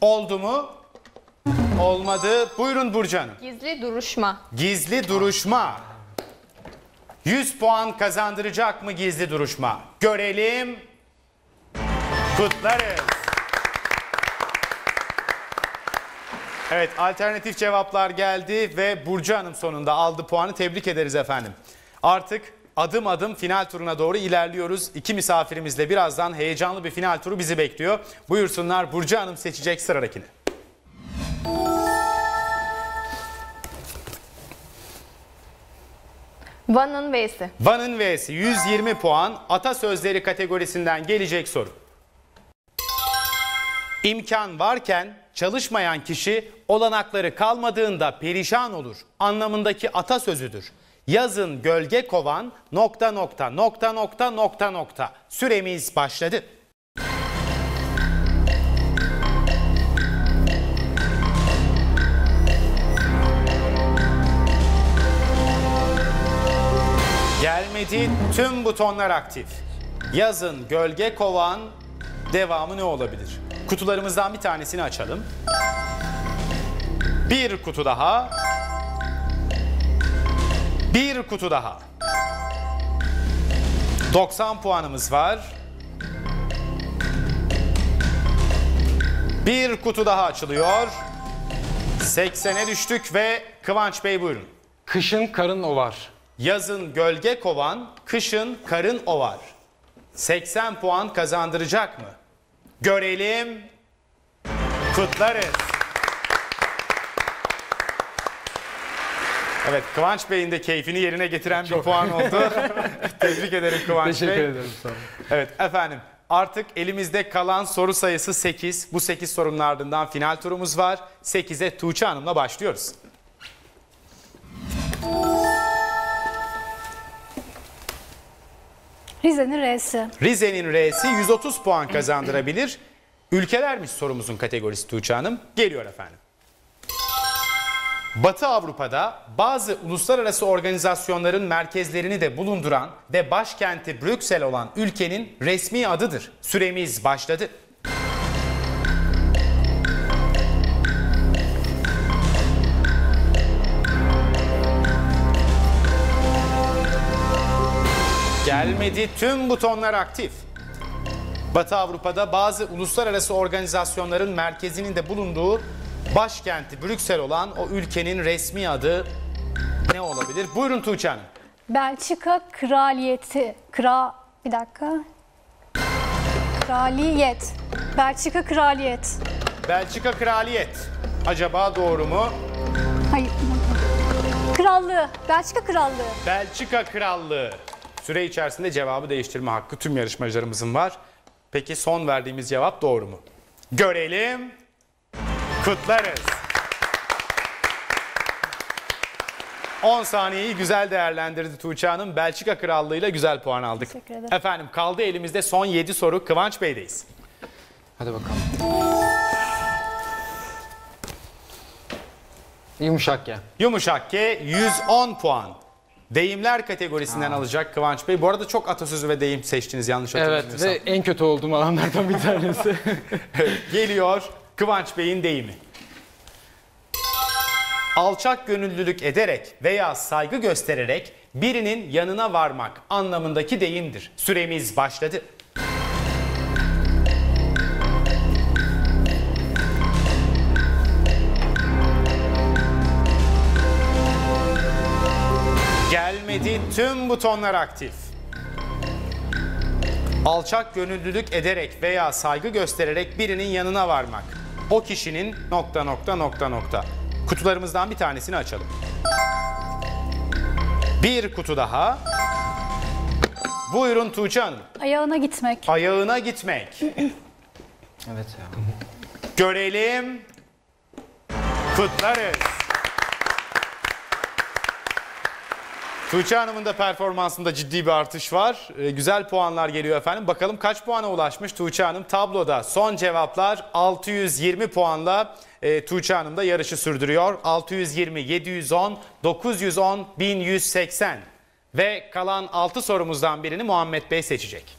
Oldu mu? Olmadı. Buyurun Burcu Hanım. Gizli duruşma. Gizli duruşma. 100 puan kazandıracak mı gizli duruşma? Görelim. Kutlarız. Evet, alternatif cevaplar geldi ve Burcu Hanım sonunda aldı puanı. Tebrik ederiz efendim. Artık adım adım final turuna doğru ilerliyoruz. İki misafirimizle birazdan heyecanlı bir final turu bizi bekliyor. Buyursunlar, Burcu Hanım seçecek sıradakini. Van'ın V'si. Van'ın V'si 120 puan. Atasözleri kategorisinden gelecek soru. İmkan varken çalışmayan kişi olanakları kalmadığında perişan olur anlamındaki atasözüdür. Yazın gölge kovan ... Süremiz başladı. Gelmedi, tüm butonlar aktif. Yazın gölge kovan devamı ne olabilir? Kutularımızdan bir tanesini açalım. Bir kutu daha. Bir kutu daha. 90 puanımız var. Bir kutu daha açılıyor. 80'e düştük ve Kıvanç Bey buyurun. Kışın karın ovar. Yazın gölge kovan, kışın karın ovar. 80 puan kazandıracak mı? Görelim. Kutlarız. Evet, Kıvanç Bey'in de keyfini yerine getiren bir puan oldu. Tebrik ederim Kıvanç Bey. Teşekkür ederim. Sağ olun. Evet efendim, artık elimizde kalan soru sayısı 8. Bu 8 sorunun ardından final turumuz var. 8'e Tuğçe Hanım'la başlıyoruz. Rize'nin R'si. Rize'nin R'si 130 puan kazandırabilir. Ülkelermiş sorumuzun kategorisi Tuğçe Hanım. Geliyor efendim. Batı Avrupa'da bazı uluslararası organizasyonların merkezlerini de bulunduran ve başkenti Brüksel olan ülkenin resmi adıdır. Süremiz başladı. Gelmedi, tüm butonlar aktif. Batı Avrupa'da bazı uluslararası organizasyonların merkezinin de bulunduğu başkenti Brüksel olan o ülkenin resmi adı ne olabilir? Buyurun Tuğçe Hanım. Belçika Kraliyeti. Kraliyet. Belçika Kraliyet. Belçika Kraliyet. Acaba doğru mu? Hayır. Krallığı. Belçika Krallığı. Belçika Krallığı. Süre içerisinde cevabı değiştirme hakkı tüm yarışmacılarımızın var. Peki son verdiğimiz cevap doğru mu? Görelim. Kutlarız. 10 saniyeyi güzel değerlendirdi Tuğçe Hanım. Belçika Krallığı'yla güzel puan aldık. Teşekkür ederim. Efendim kaldı elimizde son 7 soru. Kıvanç Bey'deyiz. Hadi bakalım. Yumuşak G. Yumuşak G 110 puan. Deyimler kategorisinden alacak Kıvanç Bey. Bu arada çok atasözü ve deyim seçtiniz yanlış hatırlamıyorsam. Evet ve en kötü olduğum alanlardan bir tanesi. Geliyor Kıvanç Bey'in deyimi. Alçak gönüllülük ederek veya saygı göstererek birinin yanına varmak anlamındaki deyimdir. Süremiz başladı. Gelmedi, tüm butonlar aktif. Alçak gönüllülük ederek veya saygı göstererek birinin yanına varmak. O kişinin ... Kutularımızdan bir tanesini açalım. Bir kutu daha. Buyurun Tuğçe Hanım. Ayağına gitmek. Ayağına gitmek. Evet. Görelim. Kutlarız. Tuğçe Hanım'ın da performansında ciddi bir artış var. Güzel puanlar geliyor efendim. Bakalım kaç puana ulaşmış Tuğçe Hanım tabloda. Son cevaplar 620 puanla. Tuğçe Hanım da yarışı sürdürüyor. 620, 710, 910, 1180. Ve kalan 6 sorumuzdan birini Muhammed Bey seçecek.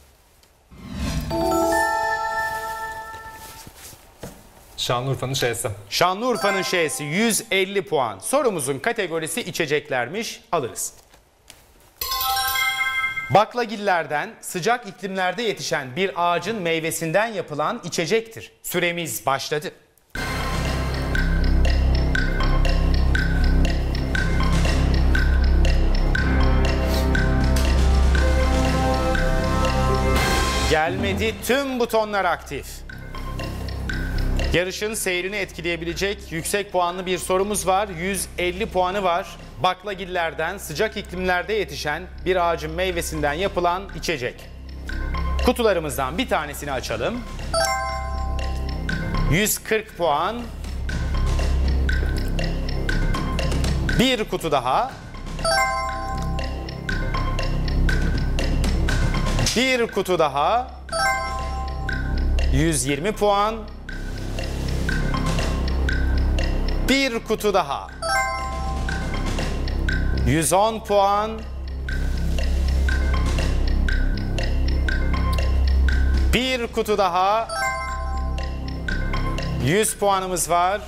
Şanlıurfa'nın şeysi. Şanlıurfa'nın şeysi 150 puan. Sorumuzun kategorisi içeceklermiş. Alırız. Baklagillerden, sıcak iklimlerde yetişen bir ağacın meyvesinden yapılan içecektir. Süremiz başladı. Gelmedi, tüm butonlar aktif. Yarışın seyrini etkileyebilecek yüksek puanlı bir sorumuz var. 150 puanı var. Baklagillerden, sıcak iklimlerde yetişen bir ağacın meyvesinden yapılan içecek. Kutularımızdan bir tanesini açalım. 140 puan. Bir kutu daha. Bir kutu daha. 120 puan. Bir kutu daha. 110 puan. Bir kutu daha. 100 puanımız var.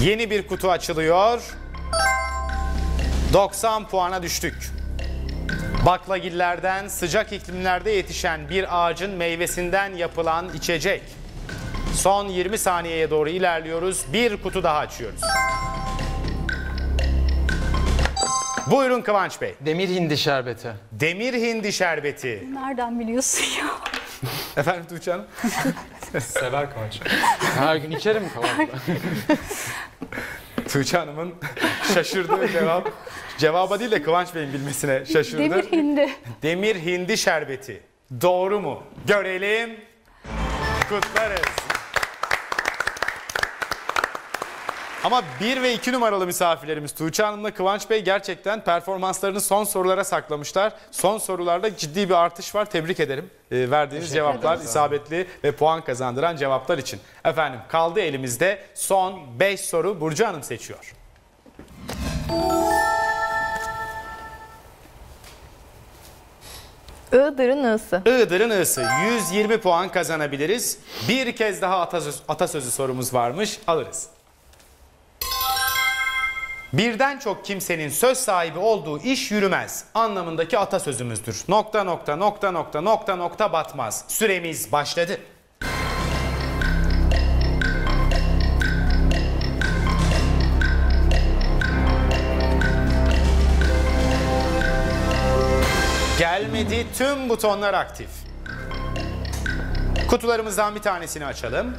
Yeni bir kutu açılıyor. 90 puana düştük. Baklagillerden, sıcak iklimlerde yetişen bir ağacın meyvesinden yapılan içecek. Son 20 saniyeye doğru ilerliyoruz. Bir kutu daha açıyoruz. Buyurun Kıvanç Bey. Demir hindi şerbeti. Demir hindi şerbeti. Nereden biliyorsun ya? Efendim Tuğçe Hanım? Sever Kıvanç. Her gün içerim Kıvanç. Tuğçe Hanım'ın şaşırdığı cevap, cevaba değil de Kıvanç Bey'in bilmesine şaşırdı. Demir hindi. Demir hindi şerbeti. Doğru mu? Görelim. Kutlarız. Ama 1 ve 2 numaralı misafirlerimiz Tuğçe Hanım'la Kıvanç Bey gerçekten performanslarını son sorulara saklamışlar. Son sorularda ciddi bir artış var. Tebrik ederim. Verdiğiniz cevaplar isabetli ve puan kazandıran cevaplar için. Efendim kaldı elimizde son 5 soru. Burcu Hanım seçiyor. Iğdır'ın I'sı. Iğdır'ın I'sı. 120 puan kazanabiliriz. Bir kez daha atasözü sorumuz varmış. Alırız. Birden çok kimsenin söz sahibi olduğu iş yürümez anlamındaki atasözümüzdür. ... batmaz. Süremiz başladı. Gelmedi, tüm butonlar aktif. Kutularımızdan bir tanesini açalım.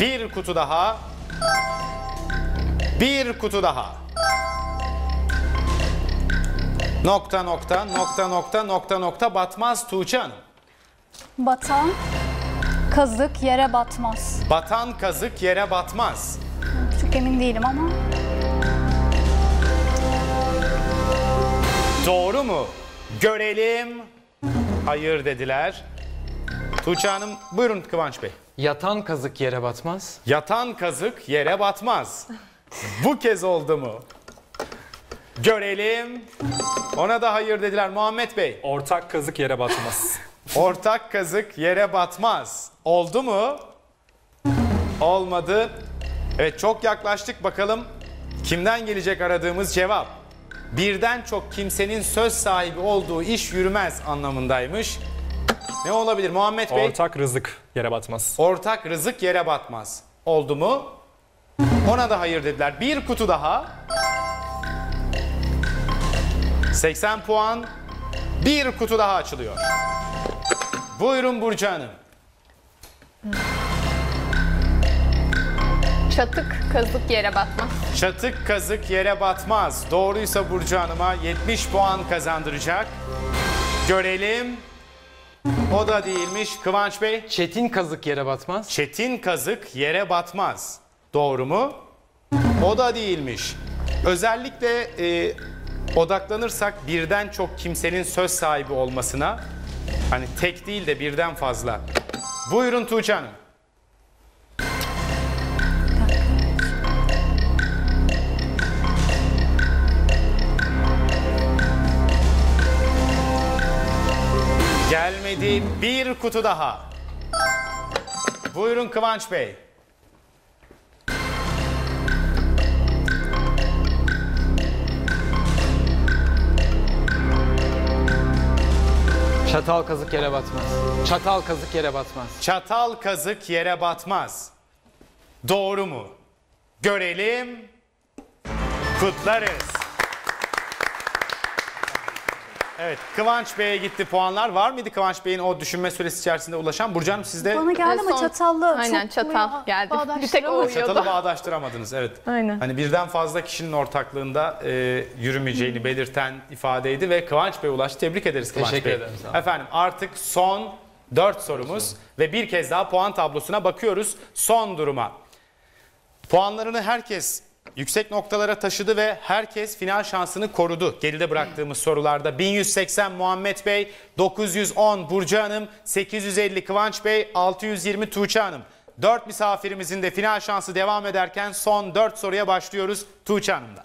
Bir kutu daha. Bir kutu daha. ... batmaz Tuğçe Hanım. Batan kazık yere batmaz. Batan kazık yere batmaz. Çok emin değilim ama. Doğru mu? Görelim. Hayır dediler. Tuğçe Hanım, buyurun Kıvanç Bey. Yatan kazık yere batmaz. Yatan kazık yere batmaz. Bu kez oldu mu? Görelim. Ona da hayır dediler Muhammed Bey. Ortak kazık yere batmaz. Ortak kazık yere batmaz. Oldu mu? Olmadı. Evet, çok yaklaştık. Bakalım kimden gelecek aradığımız cevap. Birden çok kimsenin söz sahibi olduğu iş yürümez anlamındaymış. Ne olabilir Muhammed Bey? Ortak rızık yere batmaz. Ortak rızık yere batmaz. Oldu mu? Ona da hayır dediler. Bir kutu daha. 80 puan. Bir kutu daha açılıyor. Buyurun Burcu Hanım. Çatık kazık yere batmaz. Çatık kazık yere batmaz. Doğruysa Burcu Hanım'a 70 puan kazandıracak. Görelim. O da değilmiş. Kıvanç Bey. Çetin kazık yere batmaz. Çetin kazık yere batmaz. Doğru mu? O da değilmiş. Özellikle odaklanırsak birden çok kimsenin söz sahibi olmasına, hani tek değil de birden fazla. Buyurun Tuğçe Hanım. Gelmedi. Bir kutu daha. Buyurun Kıvanç Bey. Çatal kazık yere batmaz. Çatal kazık yere batmaz. Çatal kazık yere batmaz. Doğru mu? Görelim. Kutlarız. Evet, Kıvanç Bey'e gitti puanlar. Var mıydı Kıvanç Bey'in o düşünme süresi içerisinde ulaşan? Burcu Hanım sizde... Bana geldi ama çatallı. Aynen, çatal geldi. Bir tek o uyuyordu. Çatalı bağdaştıramadınız, evet. Aynen. Hani birden fazla kişinin ortaklığında yürümeyeceğini belirten ifadeydi ve Kıvanç Bey'e ulaştı. Tebrik ederiz Kıvanç Bey. Teşekkür ederim. Efendim, artık son 4 sorumuz ve bir kez daha puan tablosuna bakıyoruz. Son duruma. Puanlarını herkes... Yüksek noktalara taşıdı ve herkes final şansını korudu. Geride bıraktığımız sorularda 1180 Muhammed Bey, 910 Burcu Hanım, 850 Kıvanç Bey, 620 Tuğçe Hanım. 4 misafirimizin de final şansı devam ederken son 4 soruya başlıyoruz Tuğçe Hanım'da.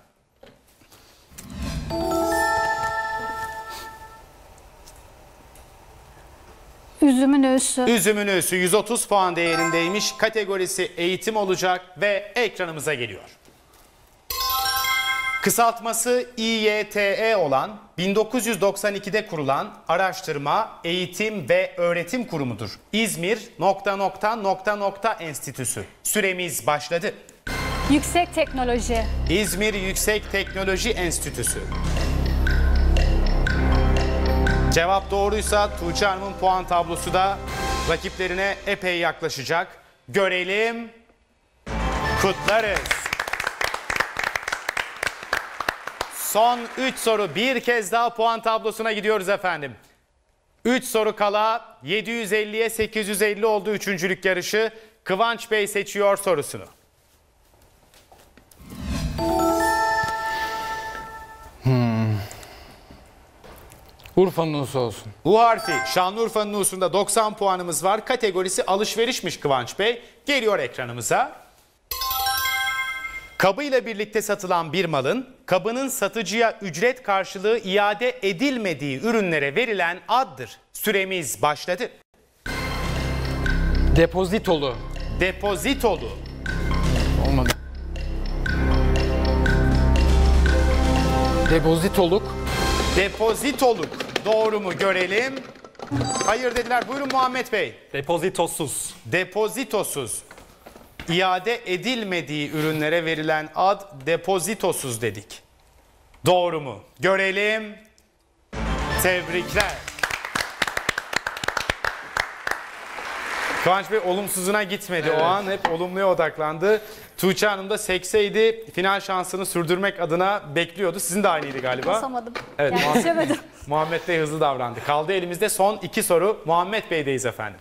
Üzümün öğüsü. Üzümün öğüsü 130 puan değerindeymiş. Kategorisi eğitim olacak ve ekranımıza geliyor. Kısaltması İYTE olan 1992'de kurulan Araştırma, Eğitim ve Öğretim Kurumu'dur. İzmir ... Enstitüsü. Süremiz başladı. Yüksek Teknoloji. İzmir Yüksek Teknoloji Enstitüsü. Cevap doğruysa Tuğçe Hanım'ın puan tablosu da rakiplerine epey yaklaşacak. Görelim. Kutlarız. Son 3 soru. Bir kez daha puan tablosuna gidiyoruz efendim. 3 soru kala. 750'ye 850 oldu üçüncülük yarışı. Kıvanç Bey seçiyor sorusunu. Urfa'nın U'su olsun. U harfi. Şanlıurfa'nın U'sunda 90 puanımız var. Kategorisi alışverişmiş Kıvanç Bey. Geliyor ekranımıza. Kabıyla birlikte satılan bir malın, kabının satıcıya ücret karşılığı iade edilmediği ürünlere verilen addır. Süremiz başladı. Depozitolu. Depozitolu. Olmadı. Depozitoluk. Depozitoluk. Doğru mu görelim? Hayır dediler. Buyurun Muhammed Bey. Depozitosuz. Depozitosuz. İade edilmediği ürünlere verilen ad depozitosuz dedik. Doğru mu? Görelim. Tebrikler. Kıvanç Bey olumsuzuna gitmedi, evet. O an hep olumluya odaklandı. Tuğçe Hanım da sekseydi final şansını sürdürmek adına bekliyordu. Sizin de aynıydı galiba. Basamadım. Evet, yani Muhammed Bey hızlı davrandı. Kaldı elimizde son 2 soru. Muhammed Bey'deyiz efendim.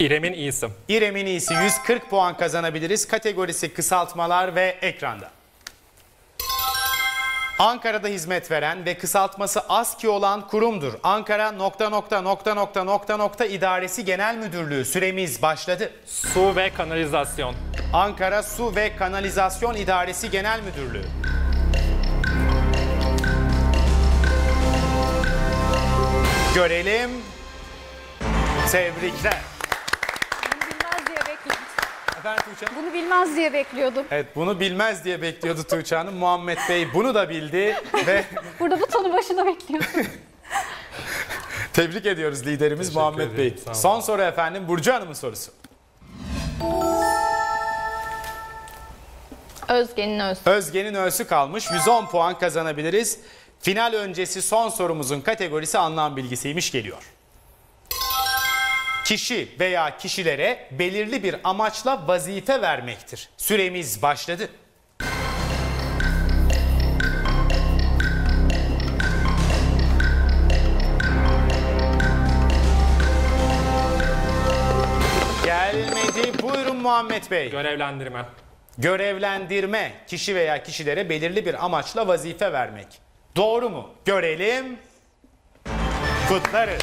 İrem'in iyisi. İrem'in iyisi 140 puan kazanabiliriz. Kategorisi kısaltmalar ve ekranda. Ankara'da hizmet veren ve kısaltması ASKİ olan kurumdur. Ankara .. İdaresi Genel Müdürlüğü. Süremiz başladı. Su ve Kanalizasyon. Ankara Su ve Kanalizasyon İdaresi Genel Müdürlüğü. Görelim. Tebrikler. Bunu bilmez diye bekliyordum. Evet, bunu bilmez diye bekliyordu Tuğçe Hanım. Muhammed Bey bunu da bildi ve burada butonu başına bekliyordu. Tebrik ediyoruz liderimiz Teşekkür Muhammed ederim. Bey. Son soru efendim, Burcu Hanım'ın sorusu. Özge'nin Ö'sü. Özge'nin Ö'sü kalmış. 110 puan kazanabiliriz. Final öncesi son sorumuzun kategorisi anlam bilgisiymiş, geliyor. Kişi veya kişilere belirli bir amaçla vazife vermektir. Süremiz başladı. Gelmedi. Buyurun Muhammed Bey. Görevlendirme. Görevlendirme. Kişi veya kişilere belirli bir amaçla vazife vermek. Doğru mu? Görelim. Kutlarız.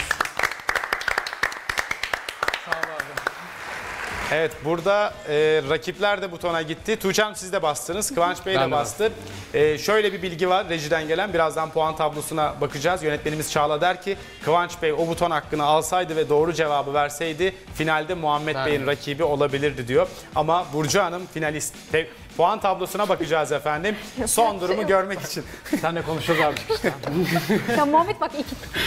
Evet, burada rakipler de butona gitti. Tuğçe Hanım siz de bastınız. Kıvanç Bey de bastı. Şöyle bir bilgi var rejiden gelen. Birazdan puan tablosuna bakacağız. Yönetmenimiz Çağla der ki Kıvanç Bey o buton hakkını alsaydı ve doğru cevabı verseydi finalde Muhammed Bey'in rakibi olabilirdi diyor. Ama Burcu Hanım finalist. Puan tablosuna bakacağız efendim. Son durumu görmek için. Sen de konuşuyoruz abi. Ya Muhammed bak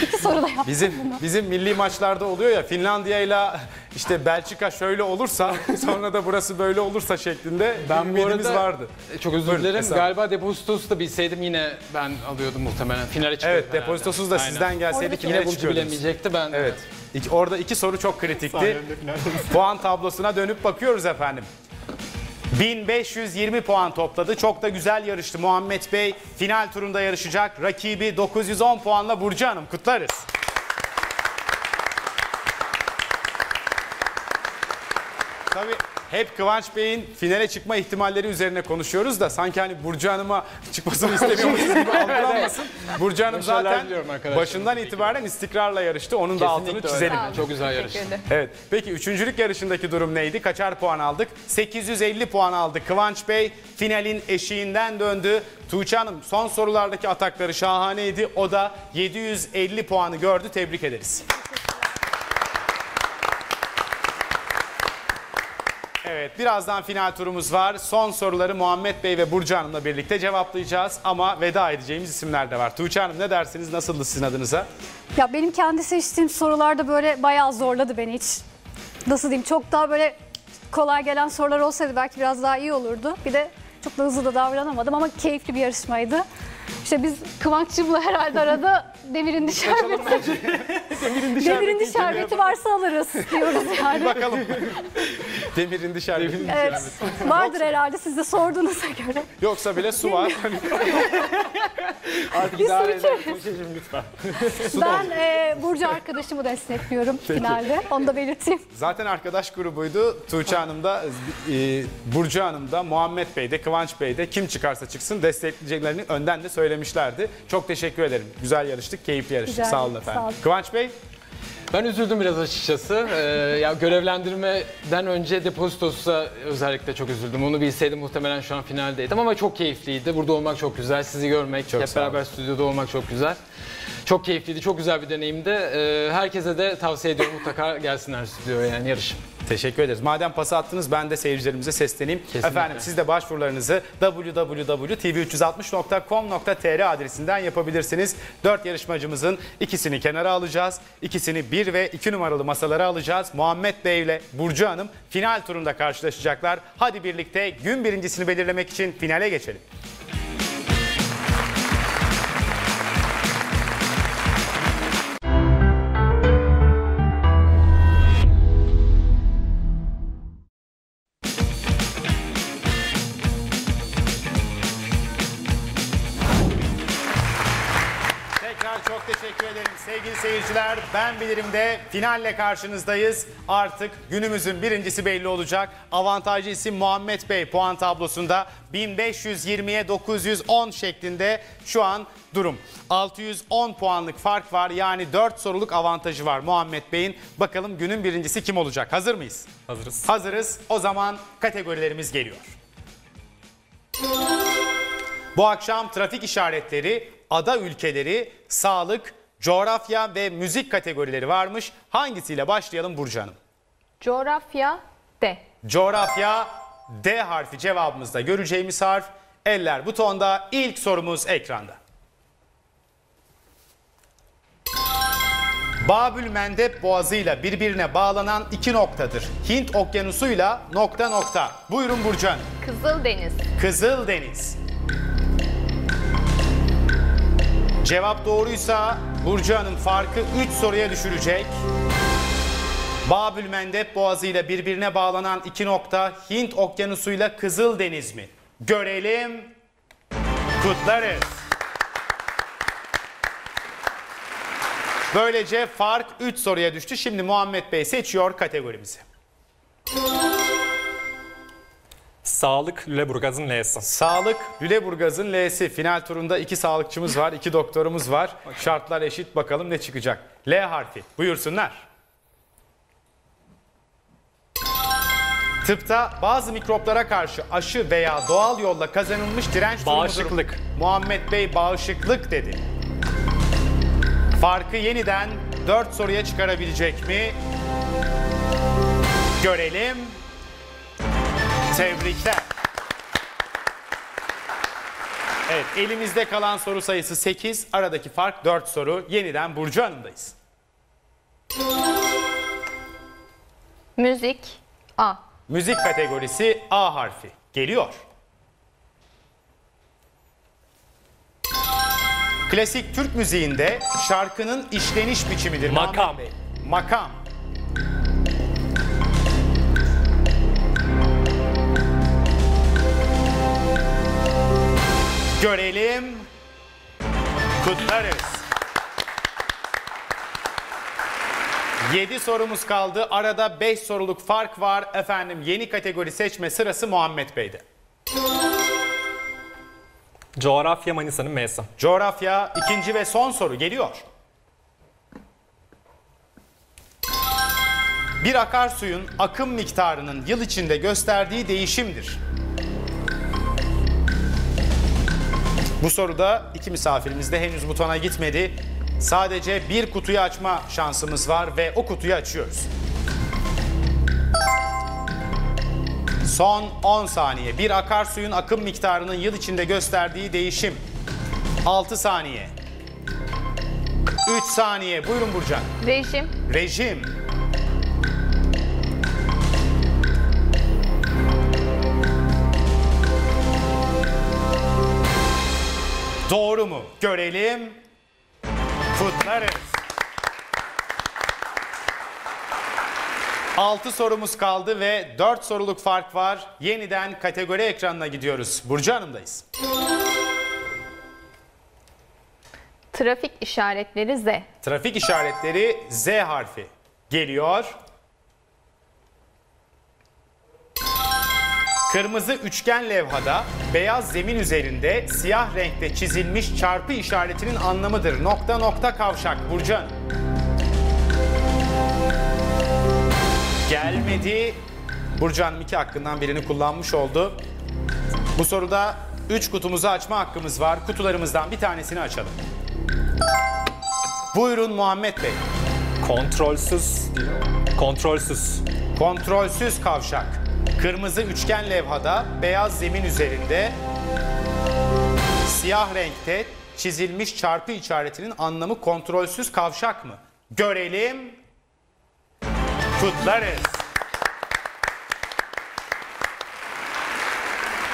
iki soru da yaptın. Bizim milli maçlarda oluyor ya, Finlandiya ile işte Belçika şöyle olursa sonra da burası böyle olursa şeklinde bilgilerimiz vardı. Çok özür dilerim. Galiba depozitosu da bilseydim yine ben alıyordum muhtemelen. Finale çıkıyordum. Evet, depozitosuz da aynen. Sizden gelseydik yine bilemeyecekti ben. Evet. Orada iki soru çok kritikti. Puan tablosuna dönüp bakıyoruz efendim. 1520 puan topladı. Çok da güzel yarıştı Muhammed Bey. Final turunda yarışacak. Rakibi 910 puanla Burcu Hanım. Kutlarız. Tabii hep Kıvanç Bey'in finale çıkma ihtimalleri üzerine konuşuyoruz da sanki hani Burcu Hanım'a çıkmasını istemiyoruz gibi algılanmasın. Burcu Hanım zaten başından itibaren istikrarla yarıştı. Onun da altını çizelim. Çok güzel yarıştı. Evet. Peki üçüncülük yarışındaki durum neydi? Kaçar puan aldık? 850 puan aldı Kıvanç Bey. Finalin eşiğinden döndü. Tuğçe Hanım son sorulardaki atakları şahaneydi. O da 750 puanı gördü. Tebrik ederiz. Evet, birazdan final turumuz var. Son soruları Muhammed Bey ve Burcu Hanım'la birlikte cevaplayacağız ama veda edeceğimiz isimler de var. Tuğçe Hanım ne dersiniz? Nasıldı sizin adınıza? Ya benim kendi seçtiğim sorularda böyle bayağı zorladı beni hiç. Nasıl diyeyim? Çok daha böyle kolay gelen sorular olsaydı belki biraz daha iyi olurdu. Bir de çok da hızlı da davranamadım ama keyifli bir yarışmaydı. İşte biz Kıvanç'cığımla herhalde arada Demir hindi şerbeti. Demir hindi şerbeti varsa alırız diyoruz yani. Bir bakalım. Demir hindi şerbeti. Evet. Vardır herhalde, siz de sorduğunuza göre. Yoksa bile su var. Artık idare edelim. Tuğçe'cim lütfen. Ben Burcu arkadaşımı destekliyorum finalde. Onu da belirteyim. Zaten arkadaş grubuydu. Tuğçe Hanım da, Burcu Hanım da, Muhammed Bey de, Kıvanç Bey de kim çıkarsa çıksın destekleyeceklerini önden de söylemişlerdi. Çok teşekkür ederim. Güzel yarıştık, keyifli yarıştık. Güzel, sağ olun efendim. Sağ olun. Kıvanç Bey? Ben üzüldüm biraz açıkçası. Ya görevlendirmeden önce depozitosuza özellikle çok üzüldüm. Onu bilseydim muhtemelen şu an finaldeydim ama çok keyifliydi. Burada olmak çok güzel. Sizi görmek, çok hep beraber stüdyoda olmak çok güzel. Çok keyifliydi. Çok güzel bir deneyimdi. Herkese de tavsiye ediyorum, mutlaka gelsinler stüdyoya, yani yarışın. Teşekkür ederiz. Madem pası attınız ben de seyircilerimize sesleneyim. Kesinlikle. Efendim siz de başvurularınızı www.tv360.com.tr adresinden yapabilirsiniz. 4 yarışmacımızın ikisini kenara alacağız. İkisini 1 ve 2 numaralı masalara alacağız. Muhammed Bey ile Burcu Hanım final turunda karşılaşacaklar. Hadi birlikte gün birincisini belirlemek için finale geçelim. Çok teşekkür ederim sevgili seyirciler. Ben Bilirim'de finalle karşınızdayız. Artık günümüzün birincisi belli olacak. Avantajlı isim Muhammed Bey puan tablosunda 1520'ye 910 şeklinde şu an durum. 610 puanlık fark var. Yani 4 soruluk avantajı var Muhammed Bey'in. Bakalım günün birincisi kim olacak? Hazır mıyız? Hazırız. Hazırız. O zaman kategorilerimiz geliyor. Bu akşam trafik işaretleri, ada ülkeleri, sağlık, coğrafya ve müzik kategorileri varmış. Hangisiyle başlayalım Burcu Hanım? Coğrafya D. Coğrafya D harfi cevabımızda göreceğimiz harf. Eller butonda, ilk sorumuz ekranda. Babülmendeb boğazıyla birbirine bağlanan iki noktadır. Hint okyanusuyla nokta nokta. Buyurun Burcu Hanım. Kızıldeniz. Kızıldeniz. Cevap doğruysa Burcu Hanım farkı 3 soruya düşürecek. Babülmendeb boğazıyla birbirine bağlanan iki nokta Hint okyanusuyla Kızıldeniz mi? Görelim. Kutlarız. Böylece fark 3 soruya düştü. Şimdi Muhammed Bey seçiyor kategorimizi. Sağlık Lüleburgaz'ın L'si. Sağlık Lüleburgaz'ın L'si. Final turunda iki sağlıkçımız var, iki doktorumuz var. Şartlar eşit, bakalım ne çıkacak. L harfi, buyursunlar. Tıpta bazı mikroplara karşı aşı veya doğal yolla kazanılmış direnç durumu. Bağışıklık. Muhammed Bey bağışıklık dedi. Farkı yeniden 4 soruya çıkarabilecek mi? Görelim. Tebrikler. Evet, elimizde kalan soru sayısı 8, aradaki fark 4 soru. Yeniden Burcu Hanım'dayız. Müzik A. Müzik kategorisi A harfi geliyor. Klasik Türk müziğinde şarkının işleniş biçimidir. Makam. Makam. Görelim. Kutlarız. 7 sorumuz kaldı. Arada 5 soruluk fark var. Efendim, yeni kategori seçme sırası Muhammed Bey'de. Coğrafya Manisa'nın M'si. Coğrafya ikinci ve son soru geliyor. Bir akarsuyun akım miktarının yıl içinde gösterdiği değişimdir. Bu soruda iki misafirimiz de henüz butona gitmedi. Sadece bir kutuyu açma şansımız var ve o kutuyu açıyoruz. Son 10 saniye. Bir akarsuyun akım miktarının yıl içinde gösterdiği değişim. 6 saniye. 3 saniye. Buyurun Burcan. Rejim. Rejim. Doğru mu? Görelim. Kutlarız. 6 sorumuz kaldı ve 4 soruluk fark var. Yeniden kategori ekranına gidiyoruz. Burcu Hanım'dayız. Trafik işaretleri Z. Trafik işaretleri Z harfi geliyor. Kırmızı üçgen levhada, beyaz zemin üzerinde, siyah renkte çizilmiş çarpı işaretinin anlamıdır. Nokta nokta kavşak. Burcu Hanım. Gelmedi. Burcu Hanım 2 hakkından birini kullanmış oldu. Bu soruda 3 kutumuzu açma hakkımız var. Kutularımızdan bir tanesini açalım. Buyurun Muhammed Bey. Kontrolsüz. Kontrolsüz. Kontrolsüz kavşak. Kırmızı üçgen levhada, beyaz zemin üzerinde, siyah renkte çizilmiş çarpı işaretinin anlamı kontrolsüz kavşak mı? Görelim. Kutlarız.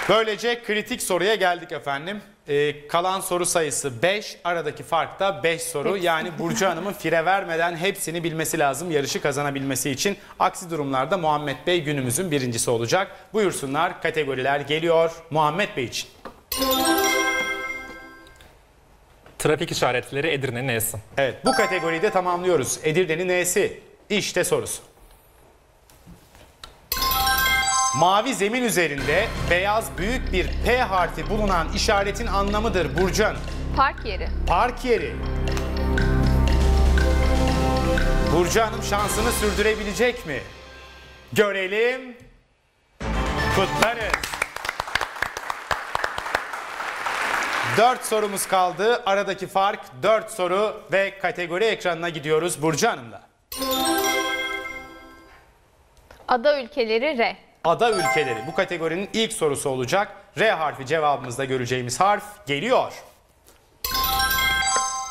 Böylece kritik soruya geldik efendim. Kalan soru sayısı 5, aradaki fark da 5 soru. Yani Burcu Hanım'ın fire vermeden hepsini bilmesi lazım yarışı kazanabilmesi için. Aksi durumlarda Muhammed Bey günümüzün birincisi olacak. Buyursunlar, kategoriler geliyor Muhammed Bey için. Trafik işaretleri Edirne'nin N'si. Evet, bu kategoriyi de tamamlıyoruz. Edirne'nin N'si. İşte sorusu. Mavi zemin üzerinde beyaz büyük bir P harfi bulunan işaretin anlamıdır Burcan. Park yeri. Park yeri. Burcu Hanım şansını sürdürebilecek mi? Görelim. Kutlarız. 4 sorumuz kaldı. Aradaki fark 4 soru ve kategori ekranına gidiyoruz Burcu Hanım'la. Ada ülkeleri R. Ada ülkeleri bu kategorinin ilk sorusu olacak. R harfi cevabımızda göreceğimiz harf geliyor.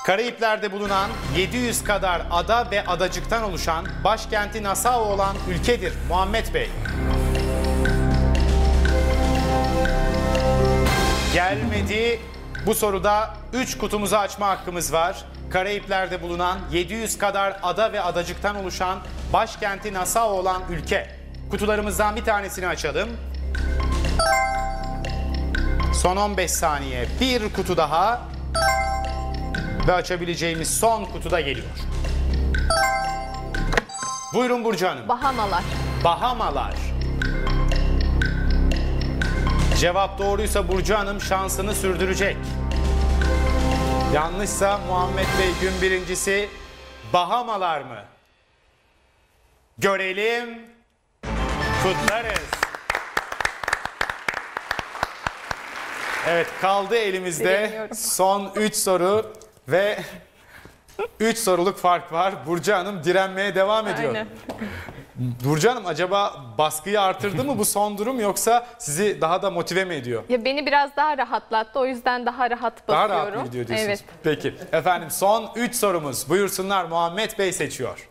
Karayipler'de bulunan 700 kadar ada ve adacıktan oluşan başkenti Nassau olan ülkedir Muhammed Bey. Gelmedi. Bu soruda 3 kutumuzu açma hakkımız var. Karayipler'de bulunan 700 kadar ada ve adacıktan oluşan başkenti Nassau olan ülke. Kutularımızdan bir tanesini açalım. Son 15 saniye. Bir kutu daha. Ve açabileceğimiz son kutuda geliyor. Buyurun Burcu Hanım. Bahamalar. Bahamalar. Cevap doğruysa Burcu Hanım şansını sürdürecek. Yanlışsa Muhammed Bey gün birincisi. Bahamalar mı? Görelim. Kutlarız. Evet, kaldı elimizde son 3 soru. Ve 3 soruluk fark var. Burcu Hanım direnmeye devam ediyor. Aynen. Burcu Hanım acaba baskıyı artırdı mı bu son durum, yoksa sizi daha da motive mi ediyor? Ya beni biraz daha rahatlattı, o yüzden daha rahat basıyorum. Daha rahat mı gidiyor diyorsunuz? Evet. Peki efendim, son 3 sorumuz. Buyursunlar, Muhammed Bey seçiyor.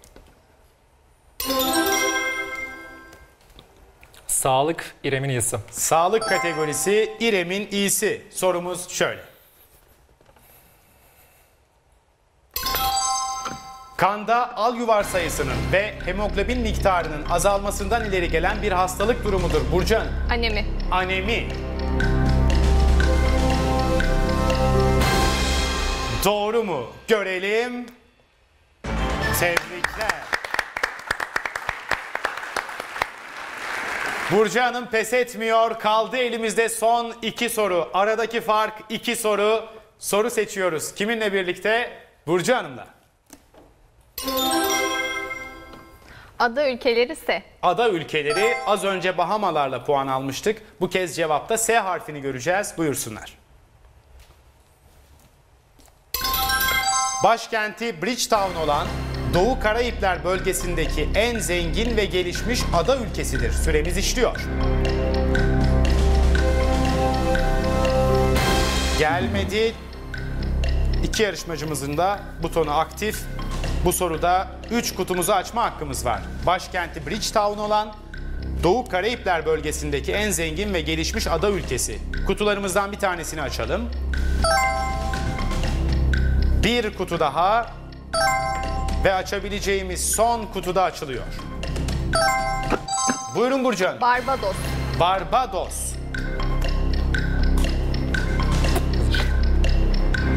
Sağlık İrem'in iyisi. Sağlık kategorisi İrem'in iyisi. Sorumuz şöyle. Kanda alyuvar sayısının ve hemoglobin miktarının azalmasından ileri gelen bir hastalık durumudur Burcu Hanım. Anemi. Anemi. Doğru mu? Görelim. Tebrikler. Burcu Hanım pes etmiyor. Kaldı elimizde son 2 soru. Aradaki fark 2 soru. Soru seçiyoruz. Kiminle birlikte? Burcu Hanım'la. Ada ülkeleri S. Ada ülkeleri, az önce Bahamalarla puan almıştık. Bu kez cevapta S harfini göreceğiz. Buyursunlar. Başkenti Bridgetown olan Doğu Karayipler bölgesindeki en zengin ve gelişmiş ada ülkesidir. Süremiz işliyor. Gelmedi. 2 yarışmacımızın da butonu aktif. Bu soruda 3 kutumuzu açma hakkımız var. Başkenti Bridgetown olan Doğu Karayipler bölgesindeki en zengin ve gelişmiş ada ülkesi. Kutularımızdan bir tanesini açalım. Bir kutu daha ve açabileceğimiz son kutuda açılıyor. Buyurun Burcu Hanım. Barbados. Barbados.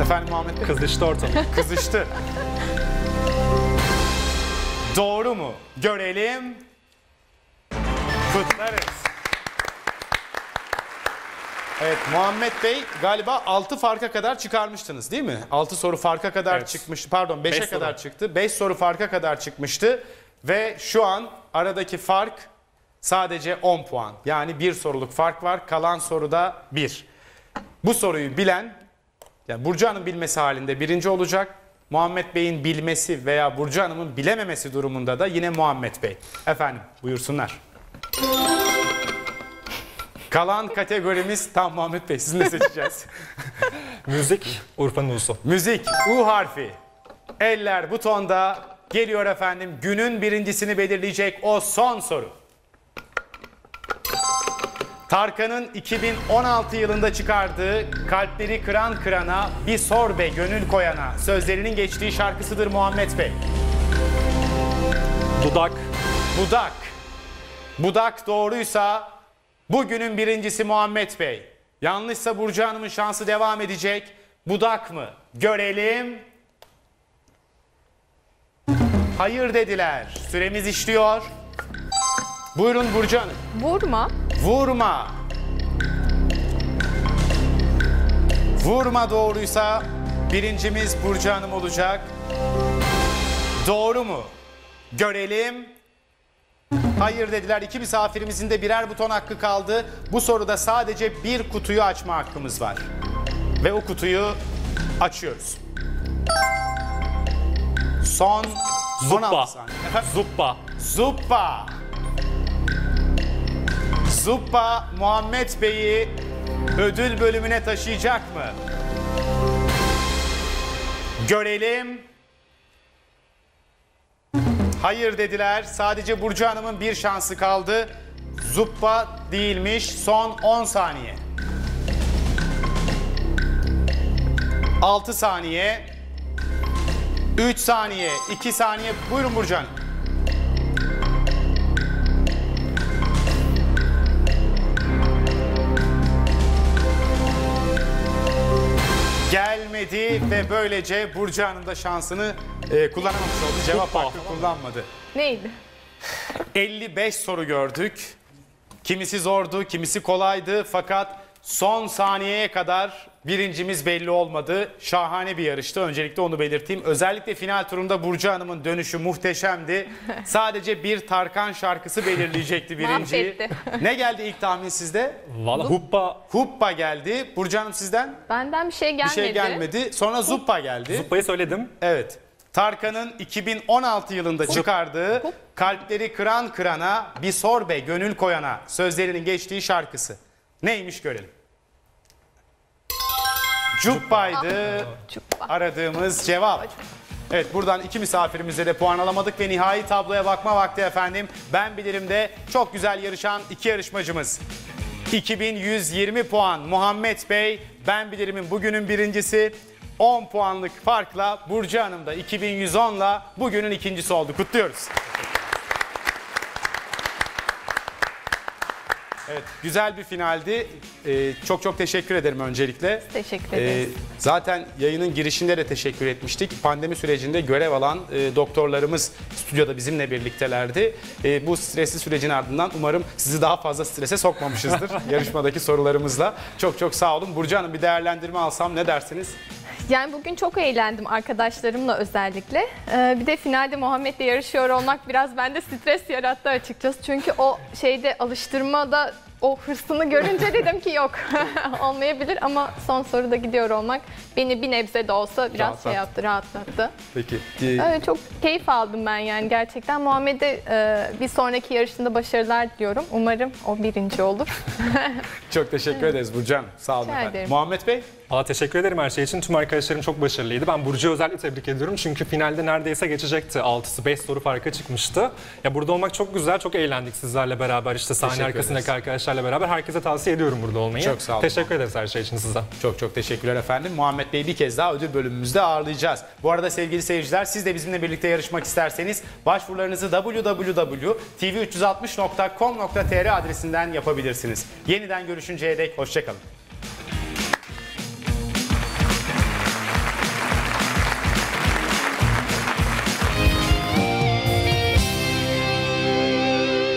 Efendim Muhammed Bey? Kızıştı ortalık. Kızıştı. Doğru mu? Görelim. Kutlarız. Evet Muhammed Bey, galiba 6 farka kadar çıkarmıştınız değil mi? 6 soru farka kadar, evet, çıkmıştı. Pardon, 5'e kadar çıktı. 5 soru farka kadar çıkmıştı. Ve şu an aradaki fark sadece 10 puan. Yani 1 soruluk fark var. Kalan soruda 1. Bu soruyu bilen, yani Burcu Hanım bilmesi halinde birinci olacak. Muhammed Bey'in bilmesi veya Burcu Hanım'ın bilememesi durumunda da yine Muhammed Bey. Efendim buyursunlar. Kalan kategorimiz, tam Muhammed Bey sizinle seçeceğiz. Müzik, Urfa'nın U'su. Müzik, U harfi. Eller butonda, geliyor efendim. Günün birincisini belirleyecek o son soru. Tarkan'ın 2016 yılında çıkardığı Kalpleri Kıran Kırana, Bir Sorbe Gönül Koyana sözlerinin geçtiği şarkısıdır Muhammed Bey. Dudak. Budak. Budak doğruysa bugünün birincisi Muhammed Bey. Yanlışsa Burcu Hanım'ın şansı devam edecek. budak mı? Görelim. Hayır dediler. Süremiz işliyor. Buyurun Burcu Hanım. Vurma. Vurma. Vurma doğruysa birincimiz Burcu Hanım olacak. Doğru mu? Görelim. Hayır dediler. İki misafirimizin de birer buton hakkı kaldı. Bu soruda sadece bir kutuyu açma hakkımız var. Ve o kutuyu açıyoruz. Son 16 saniye. Zuppa. Zuppa. Zuppa Muhammed Bey'i ödül bölümüne taşıyacak mı? Görelim. Hayır dediler. Sadece Burcu Hanım'ın bir şansı kaldı. Zuppa değilmiş. Son 10 saniye. 6 saniye. 3 saniye. 2 saniye. Buyurun Burcu Hanım. Gelmedi ve böylece Burcu Hanım da şansını kullanamamış oldu. Cevap hakkı kullanmadı. Neydi? 55 soru gördük. Kimisi zordu, kimisi kolaydı. Fakat son saniyeye kadar birincimiz belli olmadı. Şahane bir yarıştı. Öncelikle onu belirteyim. Özellikle final turunda Burcu Hanım'ın dönüşü muhteşemdi. Sadece bir Tarkan şarkısı belirleyecekti birinciyi. Ne geldi ilk tahmin sizde? Vallahi Huppa. Huppa geldi. Burcu Hanım sizden? Benden bir şey gelmedi. Bir şey gelmedi. Sonra Zuppa geldi. Zuppa'yı söyledim. Evet. Tarkan'ın 2016 yılında çıkardığı Kalpleri Kıran Kırana, Bir Sorbe Gönül Koyana sözlerinin geçtiği şarkısı. Neymiş görelim. Cuppa'ydı aradığımız cevap. Evet, buradan iki misafirimize de puan alamadık ve nihai tabloya bakma vakti efendim. Ben Bilirim'de çok güzel yarışan iki yarışmacımız. 2120 puan Muhammed Bey, Ben Bilirim'in bugünün birincisi. 10 puanlık farkla Burcu Hanım da 2110'la bugünün ikincisi oldu. Kutluyoruz. Evet, güzel bir finaldi. Çok çok teşekkür ederim öncelikle. Teşekkür ederiz. Zaten yayının girişinde de teşekkür etmiştik. Pandemi sürecinde görev alan doktorlarımız stüdyoda bizimle birliktelerdi. Bu stresli sürecin ardından umarım sizi daha fazla strese sokmamışızdır yarışmadaki sorularımızla. Çok çok sağ olun. Burcu Hanım, bir değerlendirme alsam ne dersiniz? Yani bugün çok eğlendim arkadaşlarımla özellikle. Bir de finalde Muhammed'le yarışıyor olmak biraz bende stres yarattı açıkçası. Çünkü o şeyde alıştırmada o hırsını görünce dedim ki yok olmayabilir, ama son soruda gidiyor olmak beni bir nebze de olsa biraz şey yaptı, rahatlattı. Peki. Evet, çok keyif aldım ben yani gerçekten. Muhammed'e bir sonraki yarışında başarılar diliyorum. Umarım o birinci olur. Çok teşekkür ederiz Burcu Hanım. Sağ olun efendim. Muhammed Bey? Teşekkür ederim her şey için. Tüm arkadaşlarım çok başarılıydı. Ben Burcu'yu özellikle tebrik ediyorum. Çünkü finalde neredeyse geçecekti. 6'sı 5 soru farka çıkmıştı. Ya burada olmak çok güzel. Çok eğlendik sizlerle beraber. İşte sahne arkasındaki arkadaşlarla beraber. Herkese tavsiye ediyorum burada olmayı. Çok sağ olun. Teşekkür ederiz her şey için size. Çok çok teşekkürler efendim. Muhammed Bey'i bir kez daha ödül bölümümüzde ağırlayacağız. Bu arada sevgili seyirciler, siz de bizimle birlikte yarışmak isterseniz başvurularınızı www.tv360.com.tr adresinden yapabilirsiniz. Yeniden görüşünceye dek hoşça kalın.